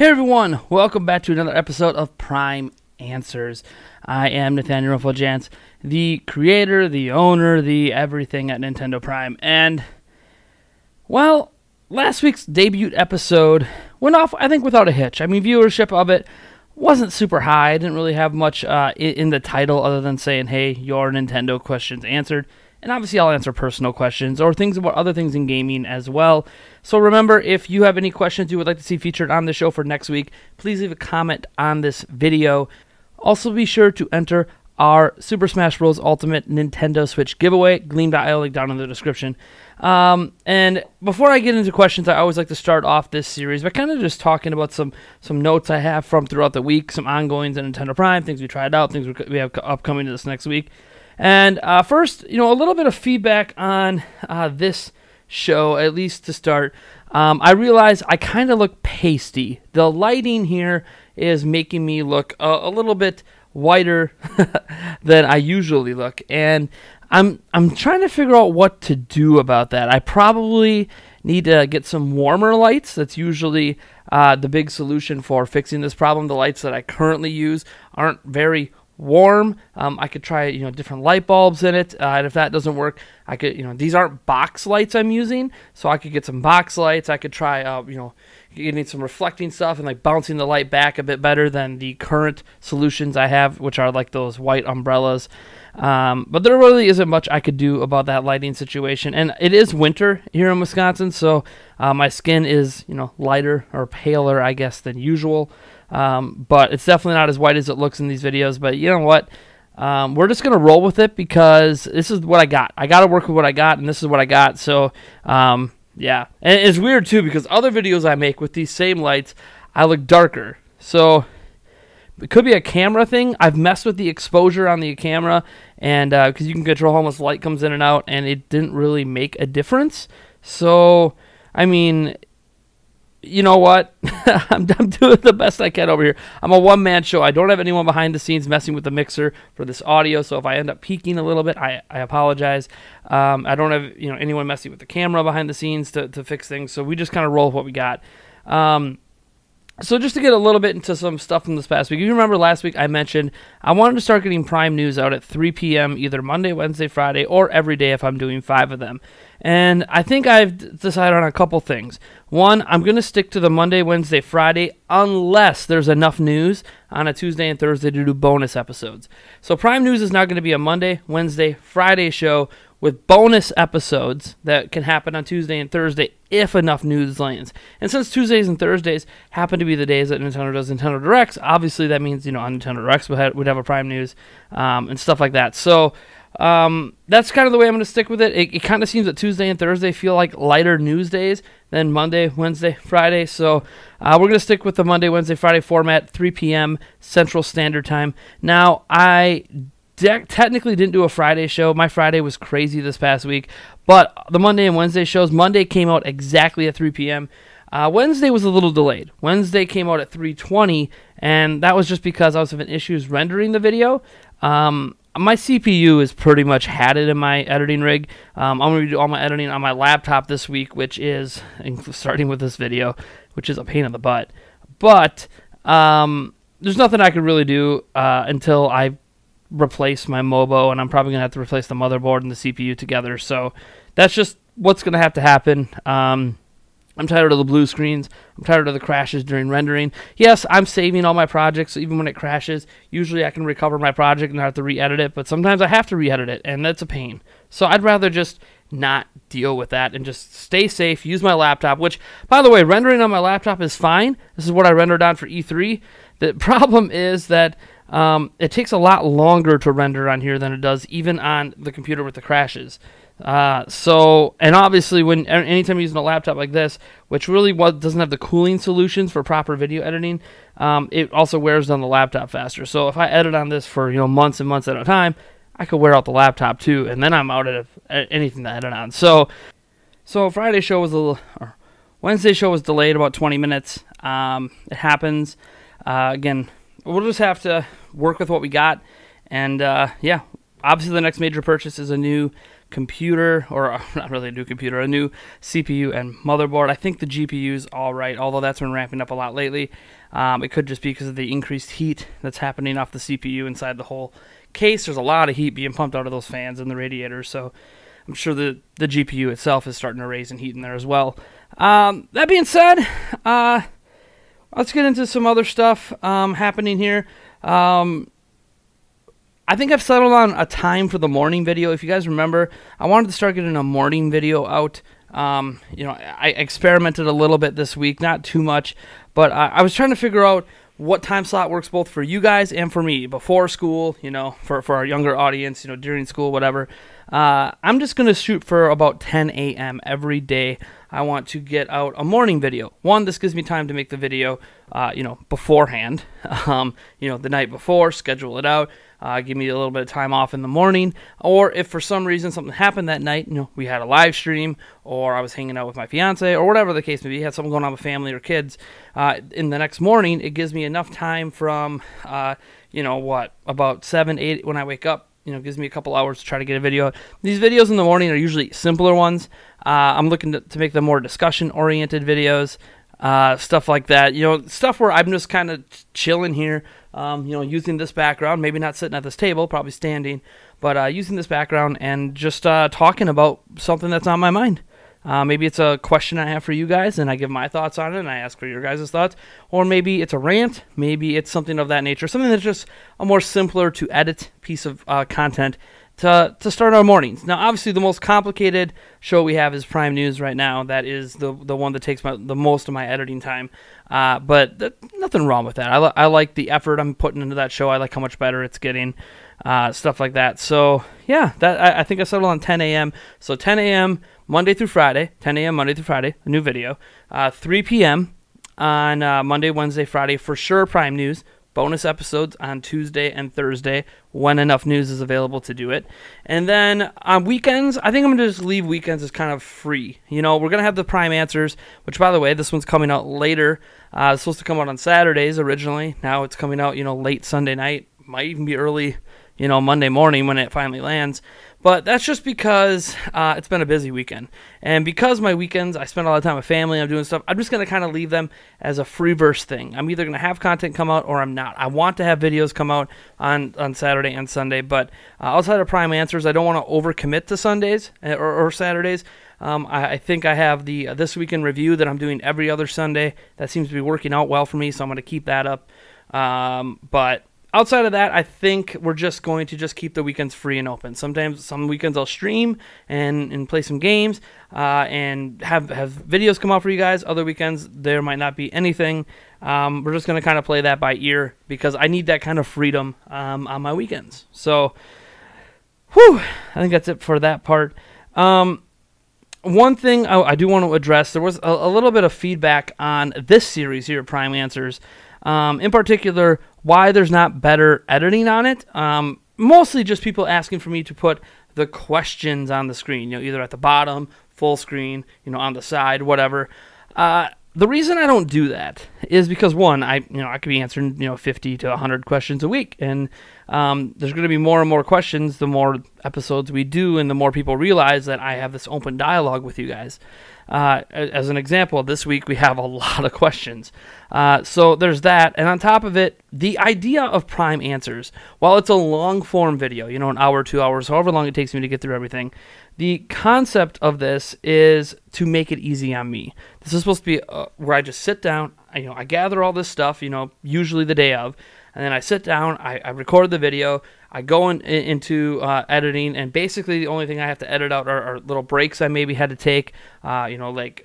Hey everyone, welcome back to another episode of Prime Answers. I am Nathaniel Ruffeljants, the creator, the owner, the everything at Nintendo Prime. And, well, last week's debut episode went off, I think, without a hitch. I mean, viewership of it wasn't super high. I didn't really have much in the title other than saying, hey, your Nintendo questions answered. And obviously I'll answer personal questions or things about other things in gaming as well. So remember, if you have any questions you would like to see featured on the show for next week, please leave a comment on this video. Also be sure to enter our Super Smash Bros. Ultimate Nintendo Switch giveaway, Gleam.io, link down in the description. And before I get into questions, I always like to start off this series by kind of just talking about some notes I have from throughout the week, some ongoings at Nintendo Prime, things we tried out, things we have upcoming to this next week. And first, you know, a little bit of feedback on this show, at least to start. I realize I kind of look pasty. The lighting here is making me look a little bit whiter than I usually look, and I'm trying to figure out what to do about that. I probably need to get some warmer lights. That's usually the big solution for fixing this problem. The lights that I currently use aren't very warm. I could try, you know, different light bulbs in it, and if that doesn't work, I could, you know, these aren't box lights I'm using, so I could get some box lights. I could try, you know, getting some reflecting stuff and like bouncing the light back a bit better than the current solutions I have, which are like those white umbrellas. But there really isn't much I could do about that lighting situation, and it is winter here in Wisconsin, so my skin is, you know, lighter or paler, I guess, than usual. But it's definitely not as white as it looks in these videos. But you know what? We're just going to roll with it because this is what I got. I got to work with what I got, and this is what I got. So, yeah. And it's weird, too, because other videos I make with these same lights, I look darker. So it could be a camera thing. I've messed with the exposure on the camera, and because you can control how much light comes in and out, and it didn't really make a difference. So, I mean, you know what? I'm doing the best I can over here. I'm a one-man show. I don't have anyone behind the scenes messing with the mixer for this audio, so if I end up peaking a little bit, I apologize. I don't have, you know, anyone messing with the camera behind the scenes to fix things, so we just kind of roll with what we got. So just to get a little bit into some stuff from this past week, if you remember last week I mentioned I wanted to start getting Prime News out at 3 p.m. either Monday, Wednesday, Friday, or every day if I'm doing 5 of them. And I think I've decided on a couple things. One, I'm going to stick to the Monday, Wednesday, Friday unless there's enough news on a Tuesday and Thursday to do bonus episodes. So Prime News is now going to be a Monday, Wednesday, Friday show with bonus episodes that can happen on Tuesday and Thursday if enough news lands. And since Tuesdays and Thursdays happen to be the days that Nintendo does Nintendo Directs, obviously that means, you know, on Nintendo Directs we'd have a Prime News and stuff like that. So that's kind of the way I'm going to stick with it. It kind of seems that Tuesday and Thursday feel like lighter news days than Monday, Wednesday, Friday. So we're going to stick with the Monday, Wednesday, Friday format, 3 p.m. Central Standard Time. Now, I technically didn't do a Friday show. My Friday was crazy this past week, but the Monday and Wednesday shows, Monday came out exactly at 3 p.m. Wednesday was a little delayed. Wednesday came out at 3:20, and that was just because I was having issues rendering the video. My CPU is pretty much had it in my editing rig. I'm going to do all my editing on my laptop this week, which is starting with this video, which is a pain in the butt. But there's nothing I could really do until I replace my MOBO, and I'm probably going to have to replace the motherboard and the CPU together. So that's just what's going to have to happen. I'm tired of the blue screens. I'm tired of the crashes during rendering. Yes, I'm saving all my projects, so even when it crashes, usually I can recover my project and not have to re-edit it, but sometimes I have to re-edit it, and that's a pain. So I'd rather just not deal with that and just stay safe, use my laptop, which, by the way, rendering on my laptop is fine. This is what I rendered on for E3. The problem is that it takes a lot longer to render on here than it does even on the computer with the crashes. So, and obviously when anytime you're using a laptop like this, which really doesn't have the cooling solutions for proper video editing, it also wears down the laptop faster. So if I edit on this for, you know, months and months at a time, I could wear out the laptop too, and then I'm out at anything to edit on. So Friday show was Wednesday show was delayed about 20 minutes. It happens. Again, we'll just have to work with what we got, and yeah, obviously the next major purchase is a new computer, or not really a new computer, a new CPU and motherboard. I think the GPU's all right, although that's been ramping up a lot lately. It could just be because of the increased heat that's happening off the CPU inside the whole case. There's a lot of heat being pumped out of those fans and the radiators, so I'm sure the GPU itself is starting to raise in heat in there as well. That being said, let's get into some other stuff happening here. I think I've settled on a time for the morning video. If you guys remember, I wanted to start getting a morning video out. You know, I experimented a little bit this week, not too much, but I was trying to figure out what time slot works both for you guys and for me, before school, you know, for our younger audience, you know, during school, whatever. I'm just going to shoot for about 10 a.m. every day. I want to get out a morning video. One, this gives me time to make the video, you know, beforehand, you know, the night before, schedule it out. Give me a little bit of time off in the morning, or if for some reason something happened that night, you know, we had a live stream, or I was hanging out with my fiance, or whatever the case may be, you had something going on with family or kids, in the next morning, it gives me enough time from, you know, what, about 7, 8, when I wake up, you know, gives me a couple hours to try to get a video. These videos in the morning are usually simpler ones. I'm looking to make them more discussion-oriented videos, stuff like that, you know, stuff where I'm just kind of chilling here, you know, using this background, maybe not sitting at this table, probably standing, but using this background and just talking about something that's on my mind. Maybe it's a question I have for you guys, and I give my thoughts on it, and I ask for your guys' thoughts, or maybe it's a rant, maybe it's something of that nature, something that's just a more simpler to edit piece of content to start our mornings. Now, obviously, the most complicated show we have is Prime News right now. That is the one that takes the most of my editing time, but nothing wrong with that. I like the effort I'm putting into that show. I like how much better it's getting, stuff like that. So, yeah, that I think I settled on 10 a.m. So 10 a.m. Monday through Friday, 10 a.m. Monday through Friday, a new video. 3 p.m. on Monday, Wednesday, Friday, for sure, Prime News. Bonus episodes on Tuesday and Thursday when enough news is available to do it. And then on weekends, I think I'm going to just leave weekends as kind of free. You know, we're going to have the Prime Answers, which, by the way, this one's coming out later. It's supposed to come out on Saturdays originally. Now it's coming out, you know, late Sunday night. Might even be early, you know, Monday morning when it finally lands. But that's just because it's been a busy weekend. And because my weekends, I spend a lot of time with family, I'm doing stuff, I'm just going to kind of leave them as a free-verse thing. I'm either going to have content come out or I'm not. I want to have videos come out on Saturday and Sunday, but outside of Prime Answers, I don't want to overcommit to Sundays or Saturdays. I think I have the This Week in Review that I'm doing every other Sunday. That seems to be working out well for me, so I'm going to keep that up. But outside of that, I think we're just going to just keep the weekends free and open. Sometimes, some weekends I'll stream and play some games and have videos come out for you guys. Other weekends, there might not be anything. We're just going to kind of play that by ear because I need that kind of freedom on my weekends. So, whew, I think that's it for that part. One thing I do want to address, there was a little bit of feedback on this series here, Prime Answers, in particular, why there's not better editing on it. Mostly just people asking for me to put the questions on the screen, you know, either at the bottom, full screen, you know, on the side, whatever. The reason I don't do that is because, one, I could be answering, you know, 50 to 100 questions a week, and there's going to be more and more questions the more episodes we do and the more people realize that I have this open dialogue with you guys. As an example, this week we have a lot of questions. So there's that, and on top of it, the idea of Prime Answers, while it's a long-form video, you know, an hour, 2 hours, however long it takes me to get through everything, the concept of this is to make it easy on me. This is supposed to be where I just sit down, you know, I gather all this stuff, you know, usually the day of, and then I sit down, I record the video, I go into editing, and basically the only thing I have to edit out are little breaks I maybe had to take, you know, like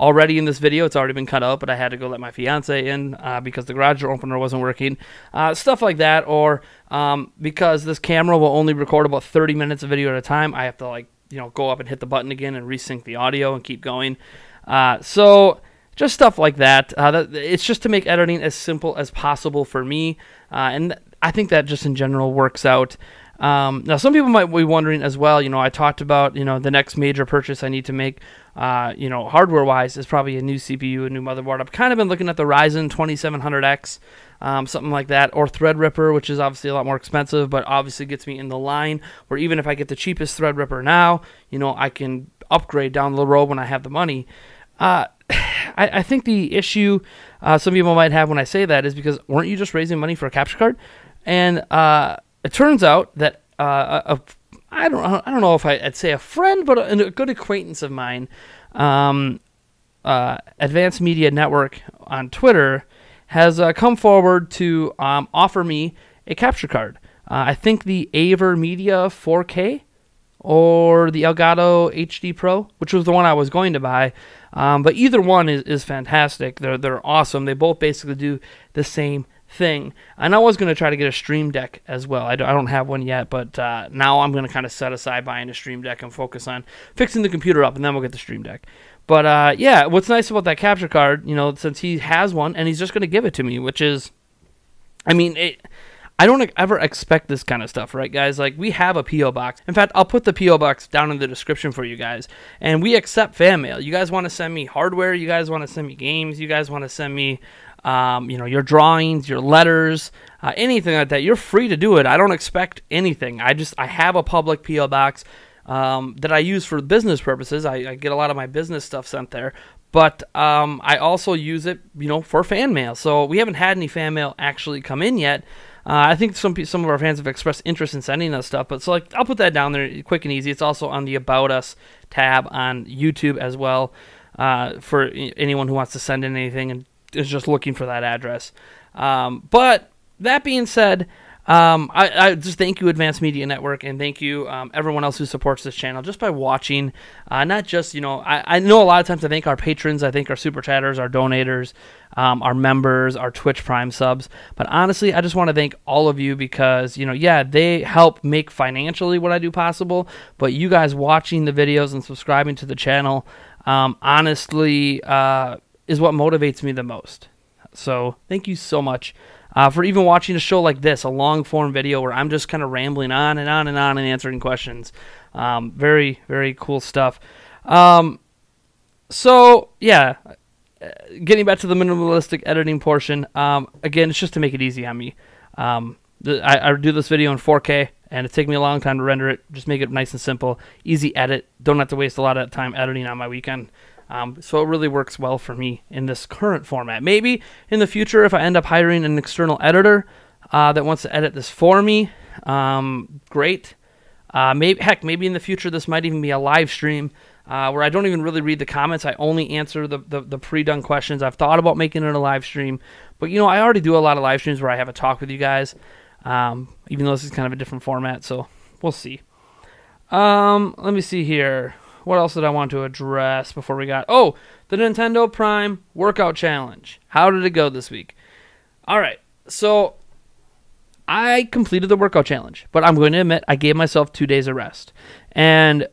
already in this video, it's already been cut out, but I had to go let my fiance in because the garage door opener wasn't working, stuff like that, or because this camera will only record about 30 minutes of video at a time, I have to, like, you know, go up and hit the button again and resync the audio and keep going, so just stuff like that. It's just to make editing as simple as possible for me, and I think that just in general works out. Now, some people might be wondering as well, I talked about, the next major purchase I need to make, hardware-wise is probably a new CPU, a new motherboard. I've kind of been looking at the Ryzen 2700X, something like that, or Threadripper, which is obviously a lot more expensive, but obviously gets me in the line where even if I get the cheapest Threadripper now, I can upgrade down the road when I have the money. I think the issue some people might have when I say that is because weren't you just raising money for a capture card? And it turns out that I don't know if I'd say a friend, but a good acquaintance of mine, Advanced Media Network on Twitter, has come forward to offer me a capture card. I think the AverMedia 4K or the Elgato HD Pro, which was the one I was going to buy. But either one is fantastic. They're awesome. They both basically do the same thing. And I was going to try to get a Stream Deck as well. I don't have one yet, but now I'm going to kind of set aside buying a Stream Deck and focus on fixing the computer up, and then we'll get the Stream Deck. But yeah, what's nice about that capture card, since he has one, and he's just going to give it to me, which is, I don't ever expect this kind of stuff, right, guys? Like, we have a P.O. Box. In fact, I'll put the P.O. Box down in the description for you guys. And we accept fan mail. You guys want to send me hardware. You guys want to send me games. You guys want to send me, your drawings, your letters, anything like that. You're free to do it. I don't expect anything. I have a public P.O. Box that I use for business purposes. I get a lot of my business stuff sent there. But I also use it, for fan mail. So we haven't had any fan mail actually come in yet. I think some of our fans have expressed interest in sending us stuff. But so, like, I'll put that down there quick and easy. It's also on the About Us tab on YouTube as well for anyone who wants to send in anything and is just looking for that address. But that being said, I just thank you, Advanced Media Network, and thank you everyone else who supports this channel just by watching. Not just, I know a lot of times I thank our patrons, I thank our super chatters, our donators, our members, our Twitch Prime subs. But honestly, I just want to thank all of you because, yeah, they help make financially what I do possible. But you guys watching the videos and subscribing to the channel, honestly, is what motivates me the most. So thank you so much. For even watching a show like this, a long-form video where I'm just kind of rambling on and on and on and answering questions. Very, very cool stuff. So, yeah, getting back to the minimalistic editing portion, again, it's just to make it easy on me. I do this video in 4K, and it's taken me a long time to render it. Just make it nice and simple, easy edit. Don't have to waste a lot of time editing on my weekend. So it really works well for me in this current format. Maybe in the future, if I end up hiring an external editor that wants to edit this for me, great. Maybe in the future this might even be a live stream where I don't even really read the comments. I only answer the pre-done questions. I've thought about making it a live stream, but I already do a lot of live streams where I have a talk with you guys, even though this is kind of a different format. So we'll see. Let me see here. What else did I want to address before we got... Oh, the Nintendo Prime Workout Challenge. How did it go this week? All right, so I completed the Workout Challenge, but I'm going to admit I gave myself 2 days of rest. And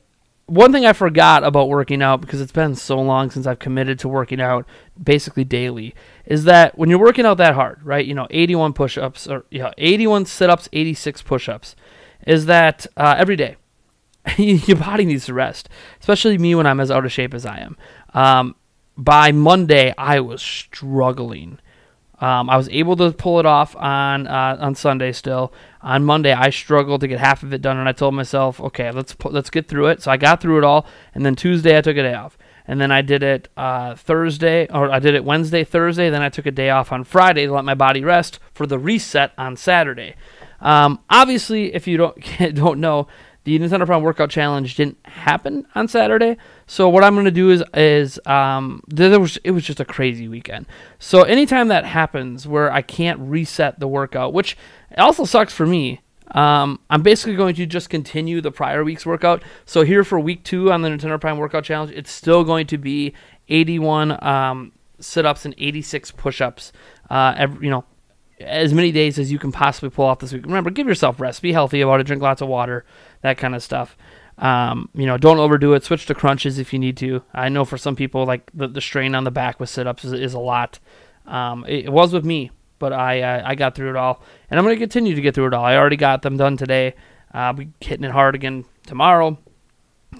one thing I forgot about working out, because it's been so long since I've committed to working out basically daily, is that when you're working out that hard, right, 81 push-ups, or 81 sit-ups, 86 push-ups, is that every day. Your body needs to rest, especially me when I'm as out of shape as I am. By Monday, I was struggling. I was able to pull it off on Sunday still. On Monday, I struggled to get half of it done, and I told myself, okay, let's get through it. So I got through it all, and then Tuesday, I took a day off. And then I did it I did it Wednesday, Thursday, then I took a day off on Friday to let my body rest for the reset on Saturday. Obviously, if you don't know, the Nintendo Prime Workout Challenge didn't happen on Saturday, so what I'm going to do it was just a crazy weekend. So anytime that happens where I can't reset the workout, which also sucks for me, I'm basically going to just continue the prior week's workout. So here for week 2 on the Nintendo Prime Workout Challenge, it's still going to be 81 sit-ups and 86 push-ups, as many days as you can possibly pull off this week. Remember, give yourself rest. Be healthy about it. Drink lots of water, that kind of stuff. Don't overdo it. Switch to crunches if you need to. I know for some people, like, the strain on the back with sit-ups is a lot. It was with me, but I got through it all. And I'm going to continue to get through it all. I already got them done today. We're hitting it hard again tomorrow.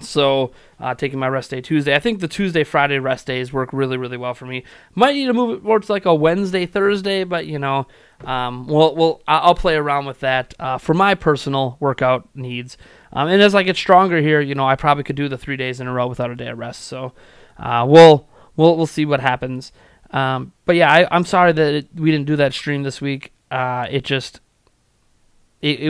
So taking my rest day Tuesday. I think the Tuesday, Friday rest days work really, really well for me. Might need to move it more to like a Wednesday, Thursday, but you know, I'll play around with that for my personal workout needs. And as I get stronger here, you know, I probably could do the 3 days in a row without a day of rest. So we'll see what happens. But yeah, I'm sorry that we didn't do that stream this week. It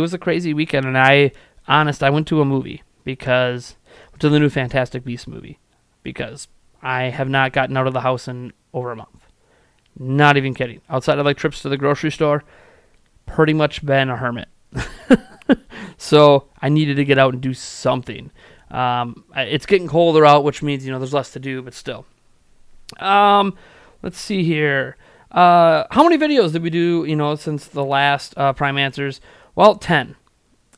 was a crazy weekend, and I went to a movie because. To the new Fantastic Beasts movie, because I have not gotten out of the house in over a month. Not even kidding. Outside of like trips to the grocery store, pretty much been a hermit. So I needed to get out and do something. It's getting colder out, which means, you know, there's less to do, but still. Let's see here. How many videos did we do, you know, since the last Prime Answers? Well, 10.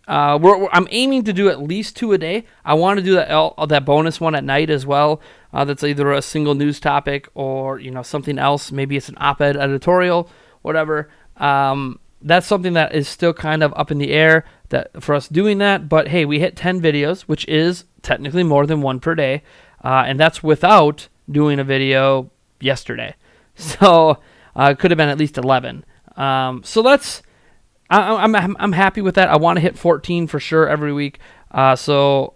I'm aiming to do at least 2 a day. I want to do that bonus one at night as well. That's either a single news topic or, you know, something else. Maybe it's an op-ed editorial, whatever. That's something that is still kind of up in the air for us doing that. But hey, we hit 10 videos, which is technically more than 1 per day, and that's without doing a video yesterday. So it could have been at least 11. So that's. I'm happy with that. I want to hit 14 for sure every week. Starting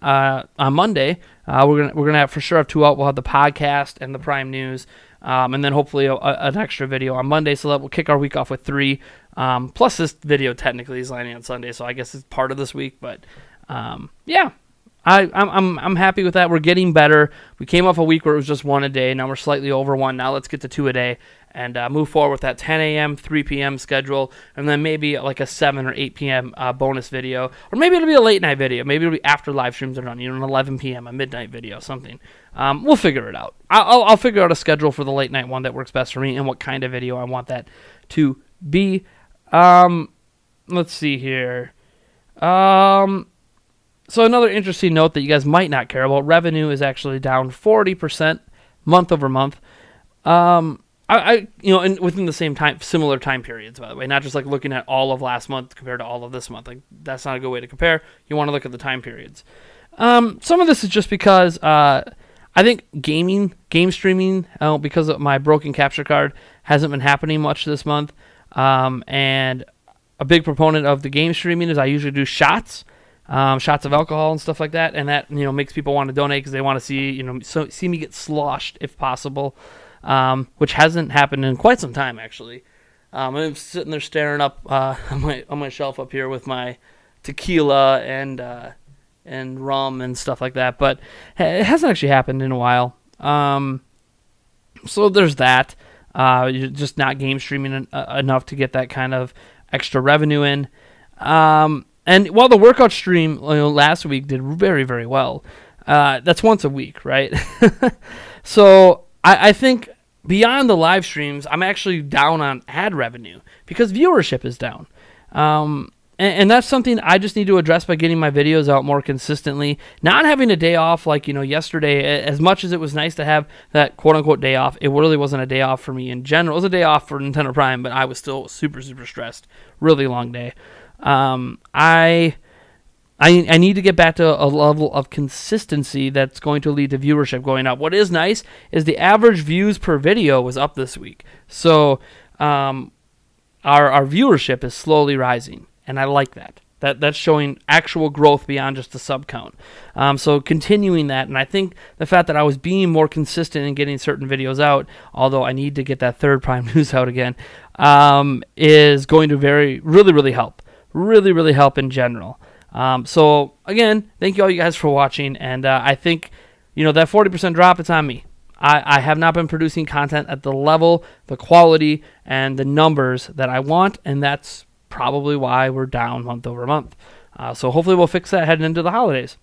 on Monday, we're gonna have for sure have 2 out. We'll have the podcast and the Prime News, and then hopefully an extra video on Monday. So that will kick our week off with 3. Plus this video technically is landing on Sunday, so I guess it's part of this week. But yeah, I'm happy with that. We're getting better. We came off a week where it was just 1 a day. Now we're slightly over 1. Now let's get to 2 a day. And move forward with that 10 a.m., 3 p.m. schedule, and then maybe like a 7 or 8 p.m. Bonus video. Or maybe it'll be a late-night video. Maybe it'll be after live streams are done, you know, an 11 p.m., a midnight video, something. We'll figure it out. I'll figure out a schedule for the late-night one that works best for me and what kind of video I want that to be. Let's see here. So another interesting note that you guys might not care about, revenue is actually down 40% month over month. You know, and within the similar time periods, by the way, not just like looking at all of last month compared to all of this month. Like, that's not a good way to compare. You want to look at the time periods. Some of this is just because I think game streaming, because of my broken capture card, hasn't been happening much this month. And a big proponent of the game streaming is I usually do shots. Shots of alcohol and stuff like that, and that, you know, makes people want to donate because they want to see, you know, see me get sloshed if possible, which hasn't happened in quite some time actually. I'm sitting there staring up on my shelf up here with my tequila and rum and stuff like that, but it hasn't actually happened in a while. So there's that. You're just not game streaming enough to get that kind of extra revenue in. And while the workout stream, you know, last week did very, very well, that's once a week, right? So I think beyond the live streams, I'm actually down on ad revenue because viewership is down. And that's something I just need to address by getting my videos out more consistently. Not having a day off like, you know, yesterday, as much as it was nice to have that quote-unquote day off, it really wasn't a day off for me in general. It was a day off for Nintendo Prime, but I was still super, super stressed. Really long day. I need to get back to a level of consistency that's going to lead to viewership going up. What is nice is the average views per video was up this week. So our viewership is slowly rising, and I like that. That's showing actual growth beyond just the sub count. So continuing that, and I think the fact that I was being more consistent in getting certain videos out, although I need to get that third Prime News out again, is going to really help. Really help in general. So again, thank you all you guys for watching, and I think, you know, that 40% drop, it's on me. I have not been producing content at the level, the quality, and the numbers that I want, and that's probably why we're down month over month. So hopefully we'll fix that heading into the holidays.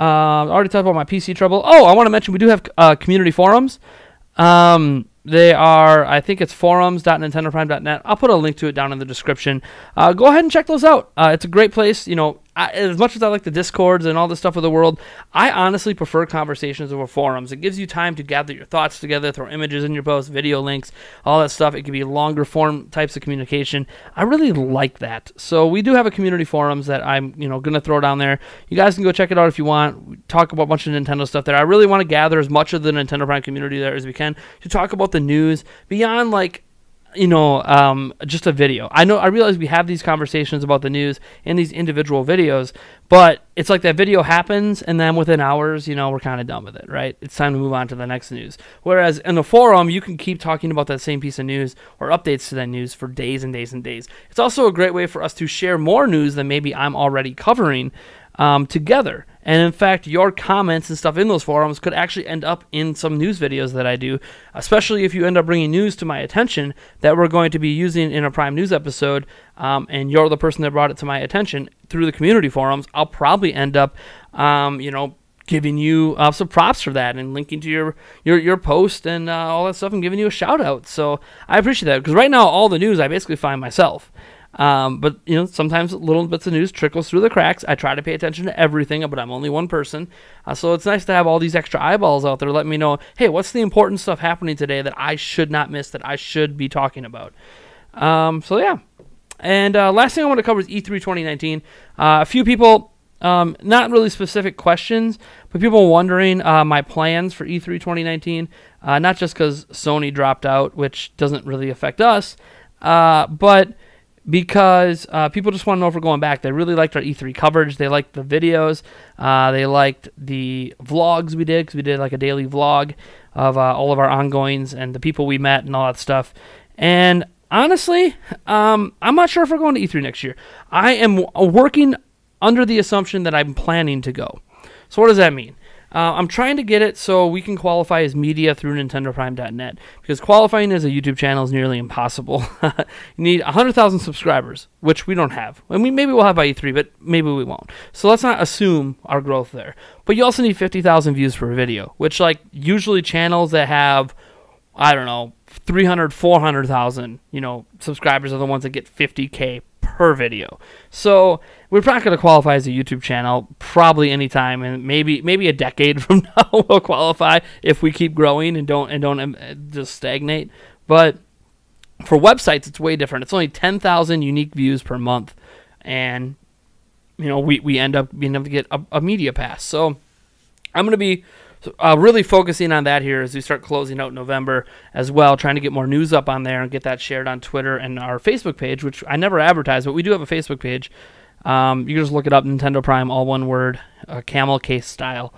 I already talked about my PC trouble. Oh, I want to mention we do have community forums. They are, I think it's forums.nintendoprime.net. I'll put a link to it down in the description. Go ahead and check those out. It's a great place, you know, as much as I like the Discords and all this stuff of the world, I honestly prefer conversations over forums. It gives you time to gather your thoughts together, throw images in your posts, video links, all that stuff. It can be longer form types of communication. I really like that. So we do have a community forums that I'm going to throw down there. You guys can go check it out if you want. We talk about a bunch of Nintendo stuff there. I really want to gather as much of the Nintendo Prime community there as we can to talk about the news beyond, like, just a video. I realize we have these conversations about the news in these individual videos, but it's like that video happens, and then within hours, we're kind of done with it, right? It's time to move on to the next news. Whereas in a forum, you can keep talking about that same piece of news or updates to that news for days and days and days. It's also a great way for us to share more news than maybe I'm already covering together. And in fact, your comments and stuff in those forums could actually end up in some news videos that I do, especially if you end up bringing news to my attention that we're going to be using in a Prime News episode, and you're the person that brought it to my attention through the community forums. I'll probably end up, giving you some props for that and linking to your post and all that stuff and giving you a shout out. So I appreciate that, because right now all the news I basically find myself. But sometimes little bits of news trickles through the cracks. I try to pay attention to everything, but I'm only one person. So it's nice to have all these extra eyeballs out there letting me know, hey, what's the important stuff happening today that I should not miss, that I should be talking about? So yeah. And last thing I want to cover is E3 2019. A few people, not really specific questions, but people wondering my plans for E3 2019, not just because Sony dropped out, which doesn't really affect us, but because people just want to know if we're going back. They really liked our E3 coverage. They liked the videos. They liked the vlogs we did, because we did like a daily vlog of all of our ongoings and the people we met and all that stuff. And honestly, I'm not sure if we're going to E3 next year. I am working under the assumption that I'm planning to go. So what does that mean? I'm trying to get it so we can qualify as media through NintendoPrime.net, because qualifying as a YouTube channel is nearly impossible. You need 100,000 subscribers, which we don't have. And maybe we'll have by E3, but maybe we won't. So let's not assume our growth there. But you also need 50,000 views per video, which, like, usually channels that have, I don't know, 300, 400,000, subscribers are the ones that get 50K per video. So we're not going to qualify as a YouTube channel probably anytime, and maybe a decade from now we'll qualify if we keep growing and don't just stagnate. But for websites, it's way different. It's only 10,000 unique views per month, and we end up being able to get a media pass. So I'm going to be really focusing on that here as we start closing out November as well, trying to get more news up on there and get that shared on Twitter and our Facebook page, which I never advertise, but we do have a Facebook page. You can just look it up, Nintendo Prime, all one word, camel case style.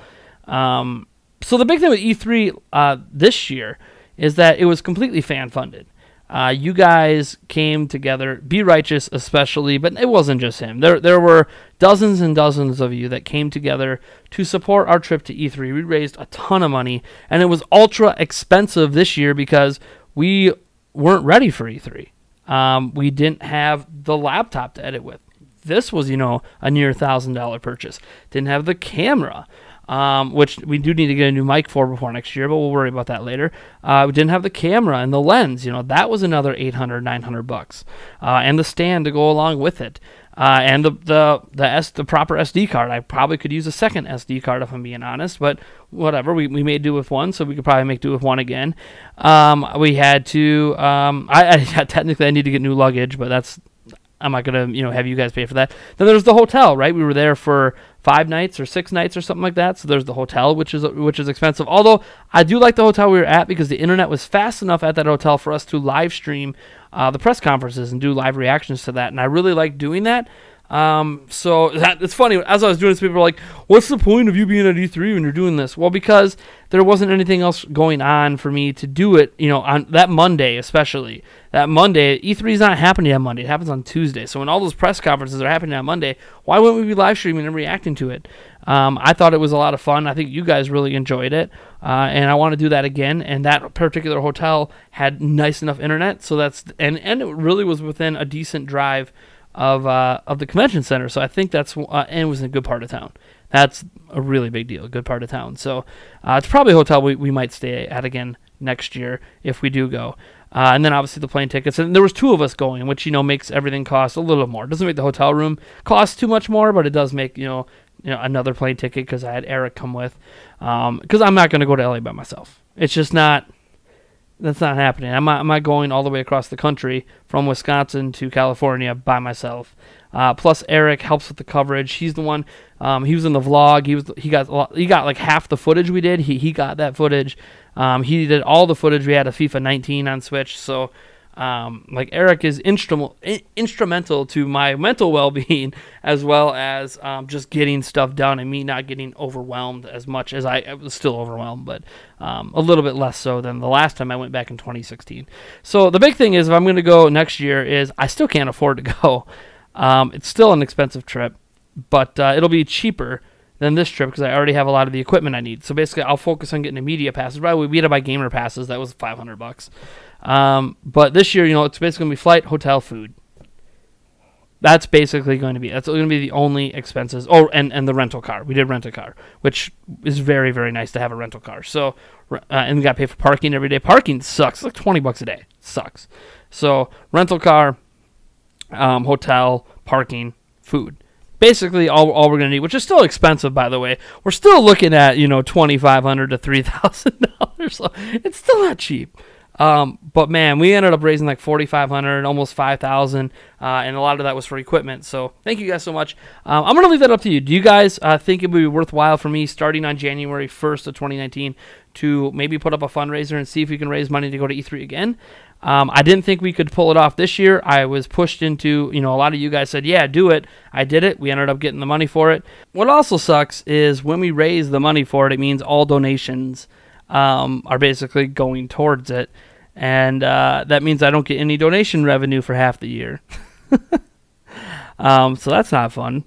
So the big thing with E3 this year is that it was completely fan-funded. You guys came together, Be Righteous especially, but it wasn't just him. There were dozens and dozens of you that came together to support our trip to E3. We raised a ton of money, and it was ultra expensive this year because we weren't ready for E3. We didn't have the laptop to edit with. This was, a near $1,000 purchase. Didn't have the camera. Which we do need to get a new mic for before next year, but we'll worry about that later. We didn't have the camera and the lens. That was another $800, $900, and the stand to go along with it, and the proper SD card. I probably could use a second SD card if I'm being honest, but whatever. We made do with one, so we could probably make do with one again. We had to. I technically I need to get new luggage, but that's. I'm not going to, have you guys pay for that. Then there's the hotel, right? We were there for 5 nights or 6 nights or something like that. So there's the hotel, which is expensive. Although I do like the hotel we were at, because the internet was fast enough at that hotel for us to live stream the press conferences and do live reactions to that. And I really like doing that. So it's funny. As I was doing this, people were like, what's the point of you being at E3 when you're doing this? Well, because there wasn't anything else going on for me to do it, on that Monday especially. That Monday, E3 is not happening on Monday. It happens on Tuesday. So when all those press conferences are happening on Monday, why wouldn't we be live streaming and reacting to it? I thought it was a lot of fun. I think you guys really enjoyed it, and I want to do that again. And that particular hotel had nice enough internet, so that's and it really was within a decent drive of the convention center. So I think that's and it was in a good part of town. That's a really big deal, a good part of town. So it's probably a hotel we might stay at again next year if we do go. And then obviously the plane tickets. And there was two of us going, which, you know, makes everything cost a little more. It doesn't make the hotel room cost too much more, but it does make, you know another plane ticket because I had Eric come with. Because I'm not going to go to LA by myself. It's just not... That's not happening. I'm not going all the way across the country from Wisconsin to California by myself. Plus, Eric helps with the coverage. He's the one. He was in the vlog. He got like half the footage we did. He got that footage. He did all the footage. We had a FIFA 19 on Switch. So, like Eric is instrumental to my mental well-being as well as just getting stuff done and me not getting overwhelmed as much as I was still overwhelmed, but. A little bit less so than the last time I went back in 2016. So the big thing is if I'm going to go next year is I still can't afford to go. It's still an expensive trip, but it'll be cheaper than this trip because I already have a lot of the equipment I need. So basically I'll focus on getting a media pass. By the way, we had to buy gamer passes. That was $500. But this year, you know, it's basically going to be flight, hotel, food. That's basically going to be the only expenses. Oh, and the rental car. We did rent a car, which is very, very nice to have a rental car. So and we got to pay for parking every day. Parking sucks. It's like $20 a day. It sucks. So rental car, hotel, parking, food. Basically all we're going to need, which is still expensive, by the way. We're still looking at, you know, $2,500 to $3,000. So it's still not cheap. But man, we ended up raising like $4,500, almost $5,000, and a lot of that was for equipment. So thank you guys so much. I'm going to leave that up to you. Do you guys think it would be worthwhile for me starting on January 1st of 2019 to maybe put up a fundraiser and see if we can raise money to go to E3 again? I didn't think we could pull it off this year. I was pushed into, you know, a lot of you guys said, yeah, do it. I did it. We ended up getting the money for it. What also sucks is when we raise the money for it, it means all donations are basically going towards it. And that means I don't get any donation revenue for half the year. So that's not fun,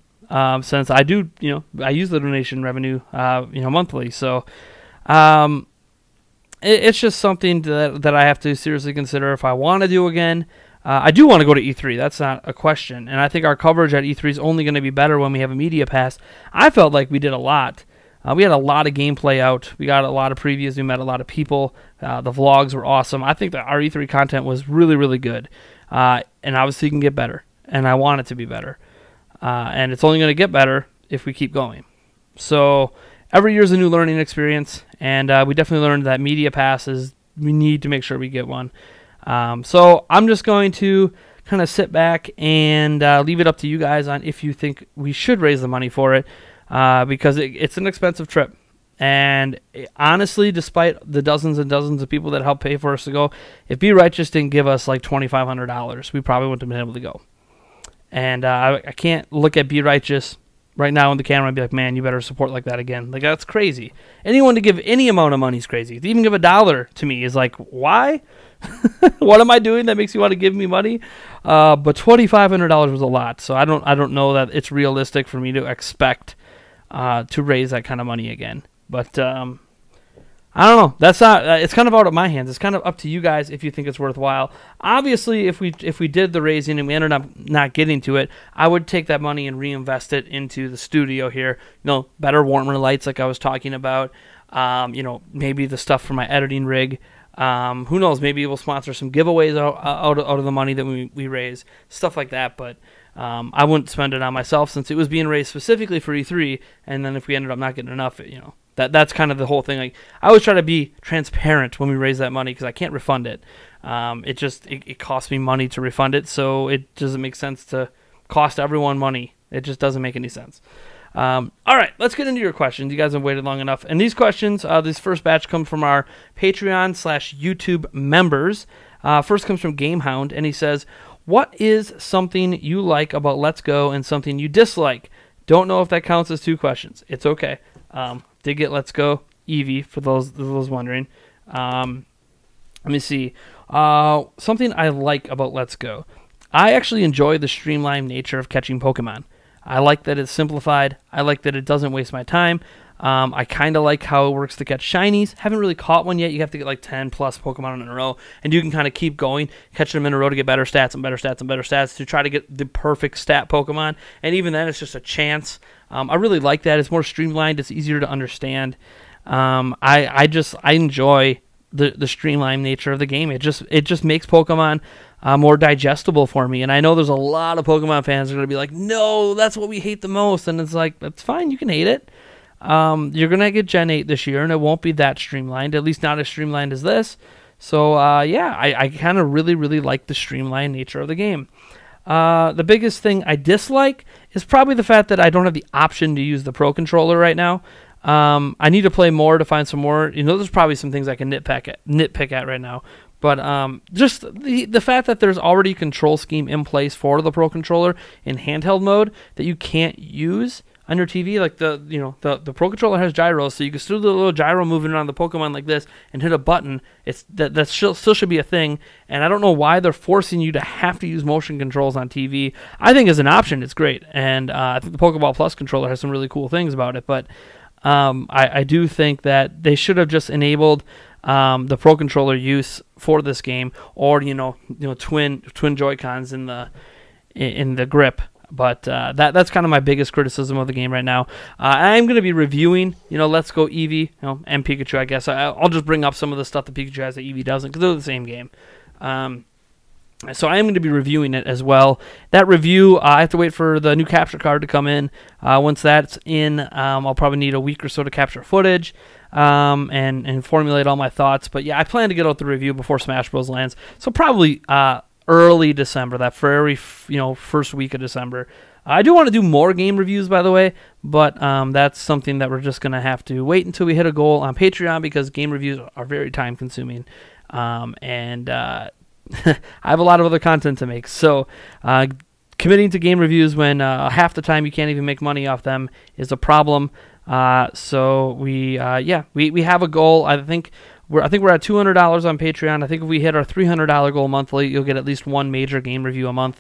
since I do, you know, I use the donation revenue, you know, monthly. So it's just something that I have to seriously consider if I want to do again. I do want to go to E3. That's not a question. And I think our coverage at E3 is only going to be better when we have a media pass. I felt like we did a lot. We had a lot of gameplay out. We got a lot of previews. We met a lot of people. The vlogs were awesome. I think that our E3 content was really, really good. And obviously, you can get better. And I want it to be better. And it's only going to get better if we keep going. So every year is a new learning experience. And we definitely learned that media passes, we need to make sure we get one. So I'm just going to kind of sit back and leave it up to you guys on if you think we should raise the money for it. Because it's an expensive trip. And honestly, despite the dozens and dozens of people that helped pay for us to go, if Be Righteous didn't give us like $2,500, we probably wouldn't have been able to go. And I can't look at Be Righteous right now in the camera and be like, man, you better support like that again. Like, that's crazy. Anyone to give any amount of money is crazy. To even give $1 to me is like, why? What am I doing that makes you want to give me money? But $2,500 was a lot. So I don't know that it's realistic for me to expect to raise that kind of money again. But I don't know. That's not. It's kind of out of my hands. It's kind of up to you guys if you think it's worthwhile. Obviously, if we did the raising and we ended up not getting to it, I would take that money and reinvest it into the studio here. You know, better warmer lights like I was talking about. You know, maybe the stuff for my editing rig. Who knows? Maybe we'll sponsor some giveaways out of the money that we raise. Stuff like that. But. I wouldn't spend it on myself since it was being raised specifically for E3, and then if we ended up not getting enough, you know, that's kind of the whole thing. Like, I always try to be transparent when we raise that money because I can't refund it. It costs me money to refund it, so it doesn't make sense to cost everyone money. It just doesn't make any sense. All right, let's get into your questions. You guys have waited long enough. And these questions, this first batch come from our Patreon/YouTube members. First comes from GameHound, and he says, what is something you like about Let's Go and something you dislike? Don't know if that counts as two questions. It's okay. Did get Let's Go Eevee for those wondering. Let me see. Something I like about Let's Go. I actually enjoy the streamlined nature of catching Pokemon. I like that it's simplified. I like that it doesn't waste my time. I kind of like how it works to catch shinies. Haven't really caught one yet. You have to get like 10+ Pokemon in a row, and you can kind of keep going, catching them in a row to get better stats and better stats and better stats to try to get the perfect stat Pokemon. And even then, it's just a chance. I really like that. It's more streamlined. It's easier to understand. I enjoy the streamlined nature of the game. It just makes Pokemon more digestible for me. And I know there's a lot of Pokemon fans that are going to be like, no, that's what we hate the most. And it's like, that's fine. You can hate it. You're going to get Gen 8 this year, and it won't be that streamlined, at least not as streamlined as this. So, yeah, I kind of really like the streamlined nature of the game. The biggest thing I dislike is probably the fact that I don't have the option to use the Pro Controller right now. I need to play more to find some more. You know, there's probably some things I can nitpick at right now. But just the fact that there's already a control scheme in place for the Pro Controller in handheld mode that you can't use on your TV. Like, the Pro Controller has gyros, so you can still do a little gyro moving around the Pokemon like this and hit a button. That still should be a thing, and I don't know why they're forcing you to have to use motion controls on TV. I think as an option, it's great, and I think the Pokeball Plus controller has some really cool things about it, but I do think that they should have just enabled the Pro Controller use for this game, or twin Joy-Cons in the grip. But that's kind of my biggest criticism of the game right now. I'm going to be reviewing, Let's Go Eevee, and Pikachu, I guess. I'll just bring up some of the stuff that Pikachu has that Eevee doesn't, because they're the same game. So I am going to be reviewing it as well. That review, I have to wait for the new capture card to come in. Once that's in, I'll probably need a week or so to capture footage and formulate all my thoughts. But yeah, I plan to get out the review before Smash Bros. Lands. So probably early December, that very first week of December. I do want to do more game reviews, by the way, but that's something that we're just going to have to wait until we hit a goal on Patreon, because game reviews are very time-consuming. I have a lot of other content to make, so committing to game reviews when half the time you can't even make money off them is a problem. So we have a goal. I think we're at $200 on Patreon. I think if we hit our $300 goal monthly, you'll get at least one major game review a month.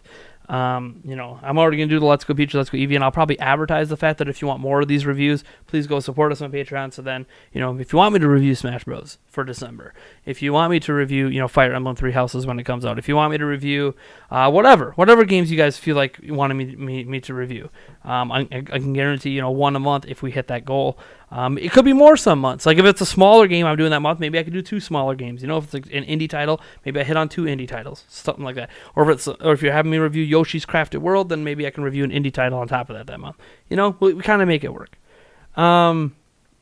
I'm already going to do the Let's Go Pikachu, Let's Go Eevee, and I'll probably advertise the fact that if you want more of these reviews, please go support us on Patreon. So then, if you want me to review Smash Bros. For December, if you want me to review, Fire Emblem Three Houses when it comes out, if you want me to review whatever games you guys feel like you wanted me to review, I can guarantee, one a month if we hit that goal. It could be more some months. Like if it's a smaller game I'm doing that month, maybe I could do two smaller games. If it's an indie title, maybe I hit on two indie titles, something like that. Or if you're having me review Yoshi's Crafted World, then maybe I can review an indie title on top of that month. We kind of make it work. Let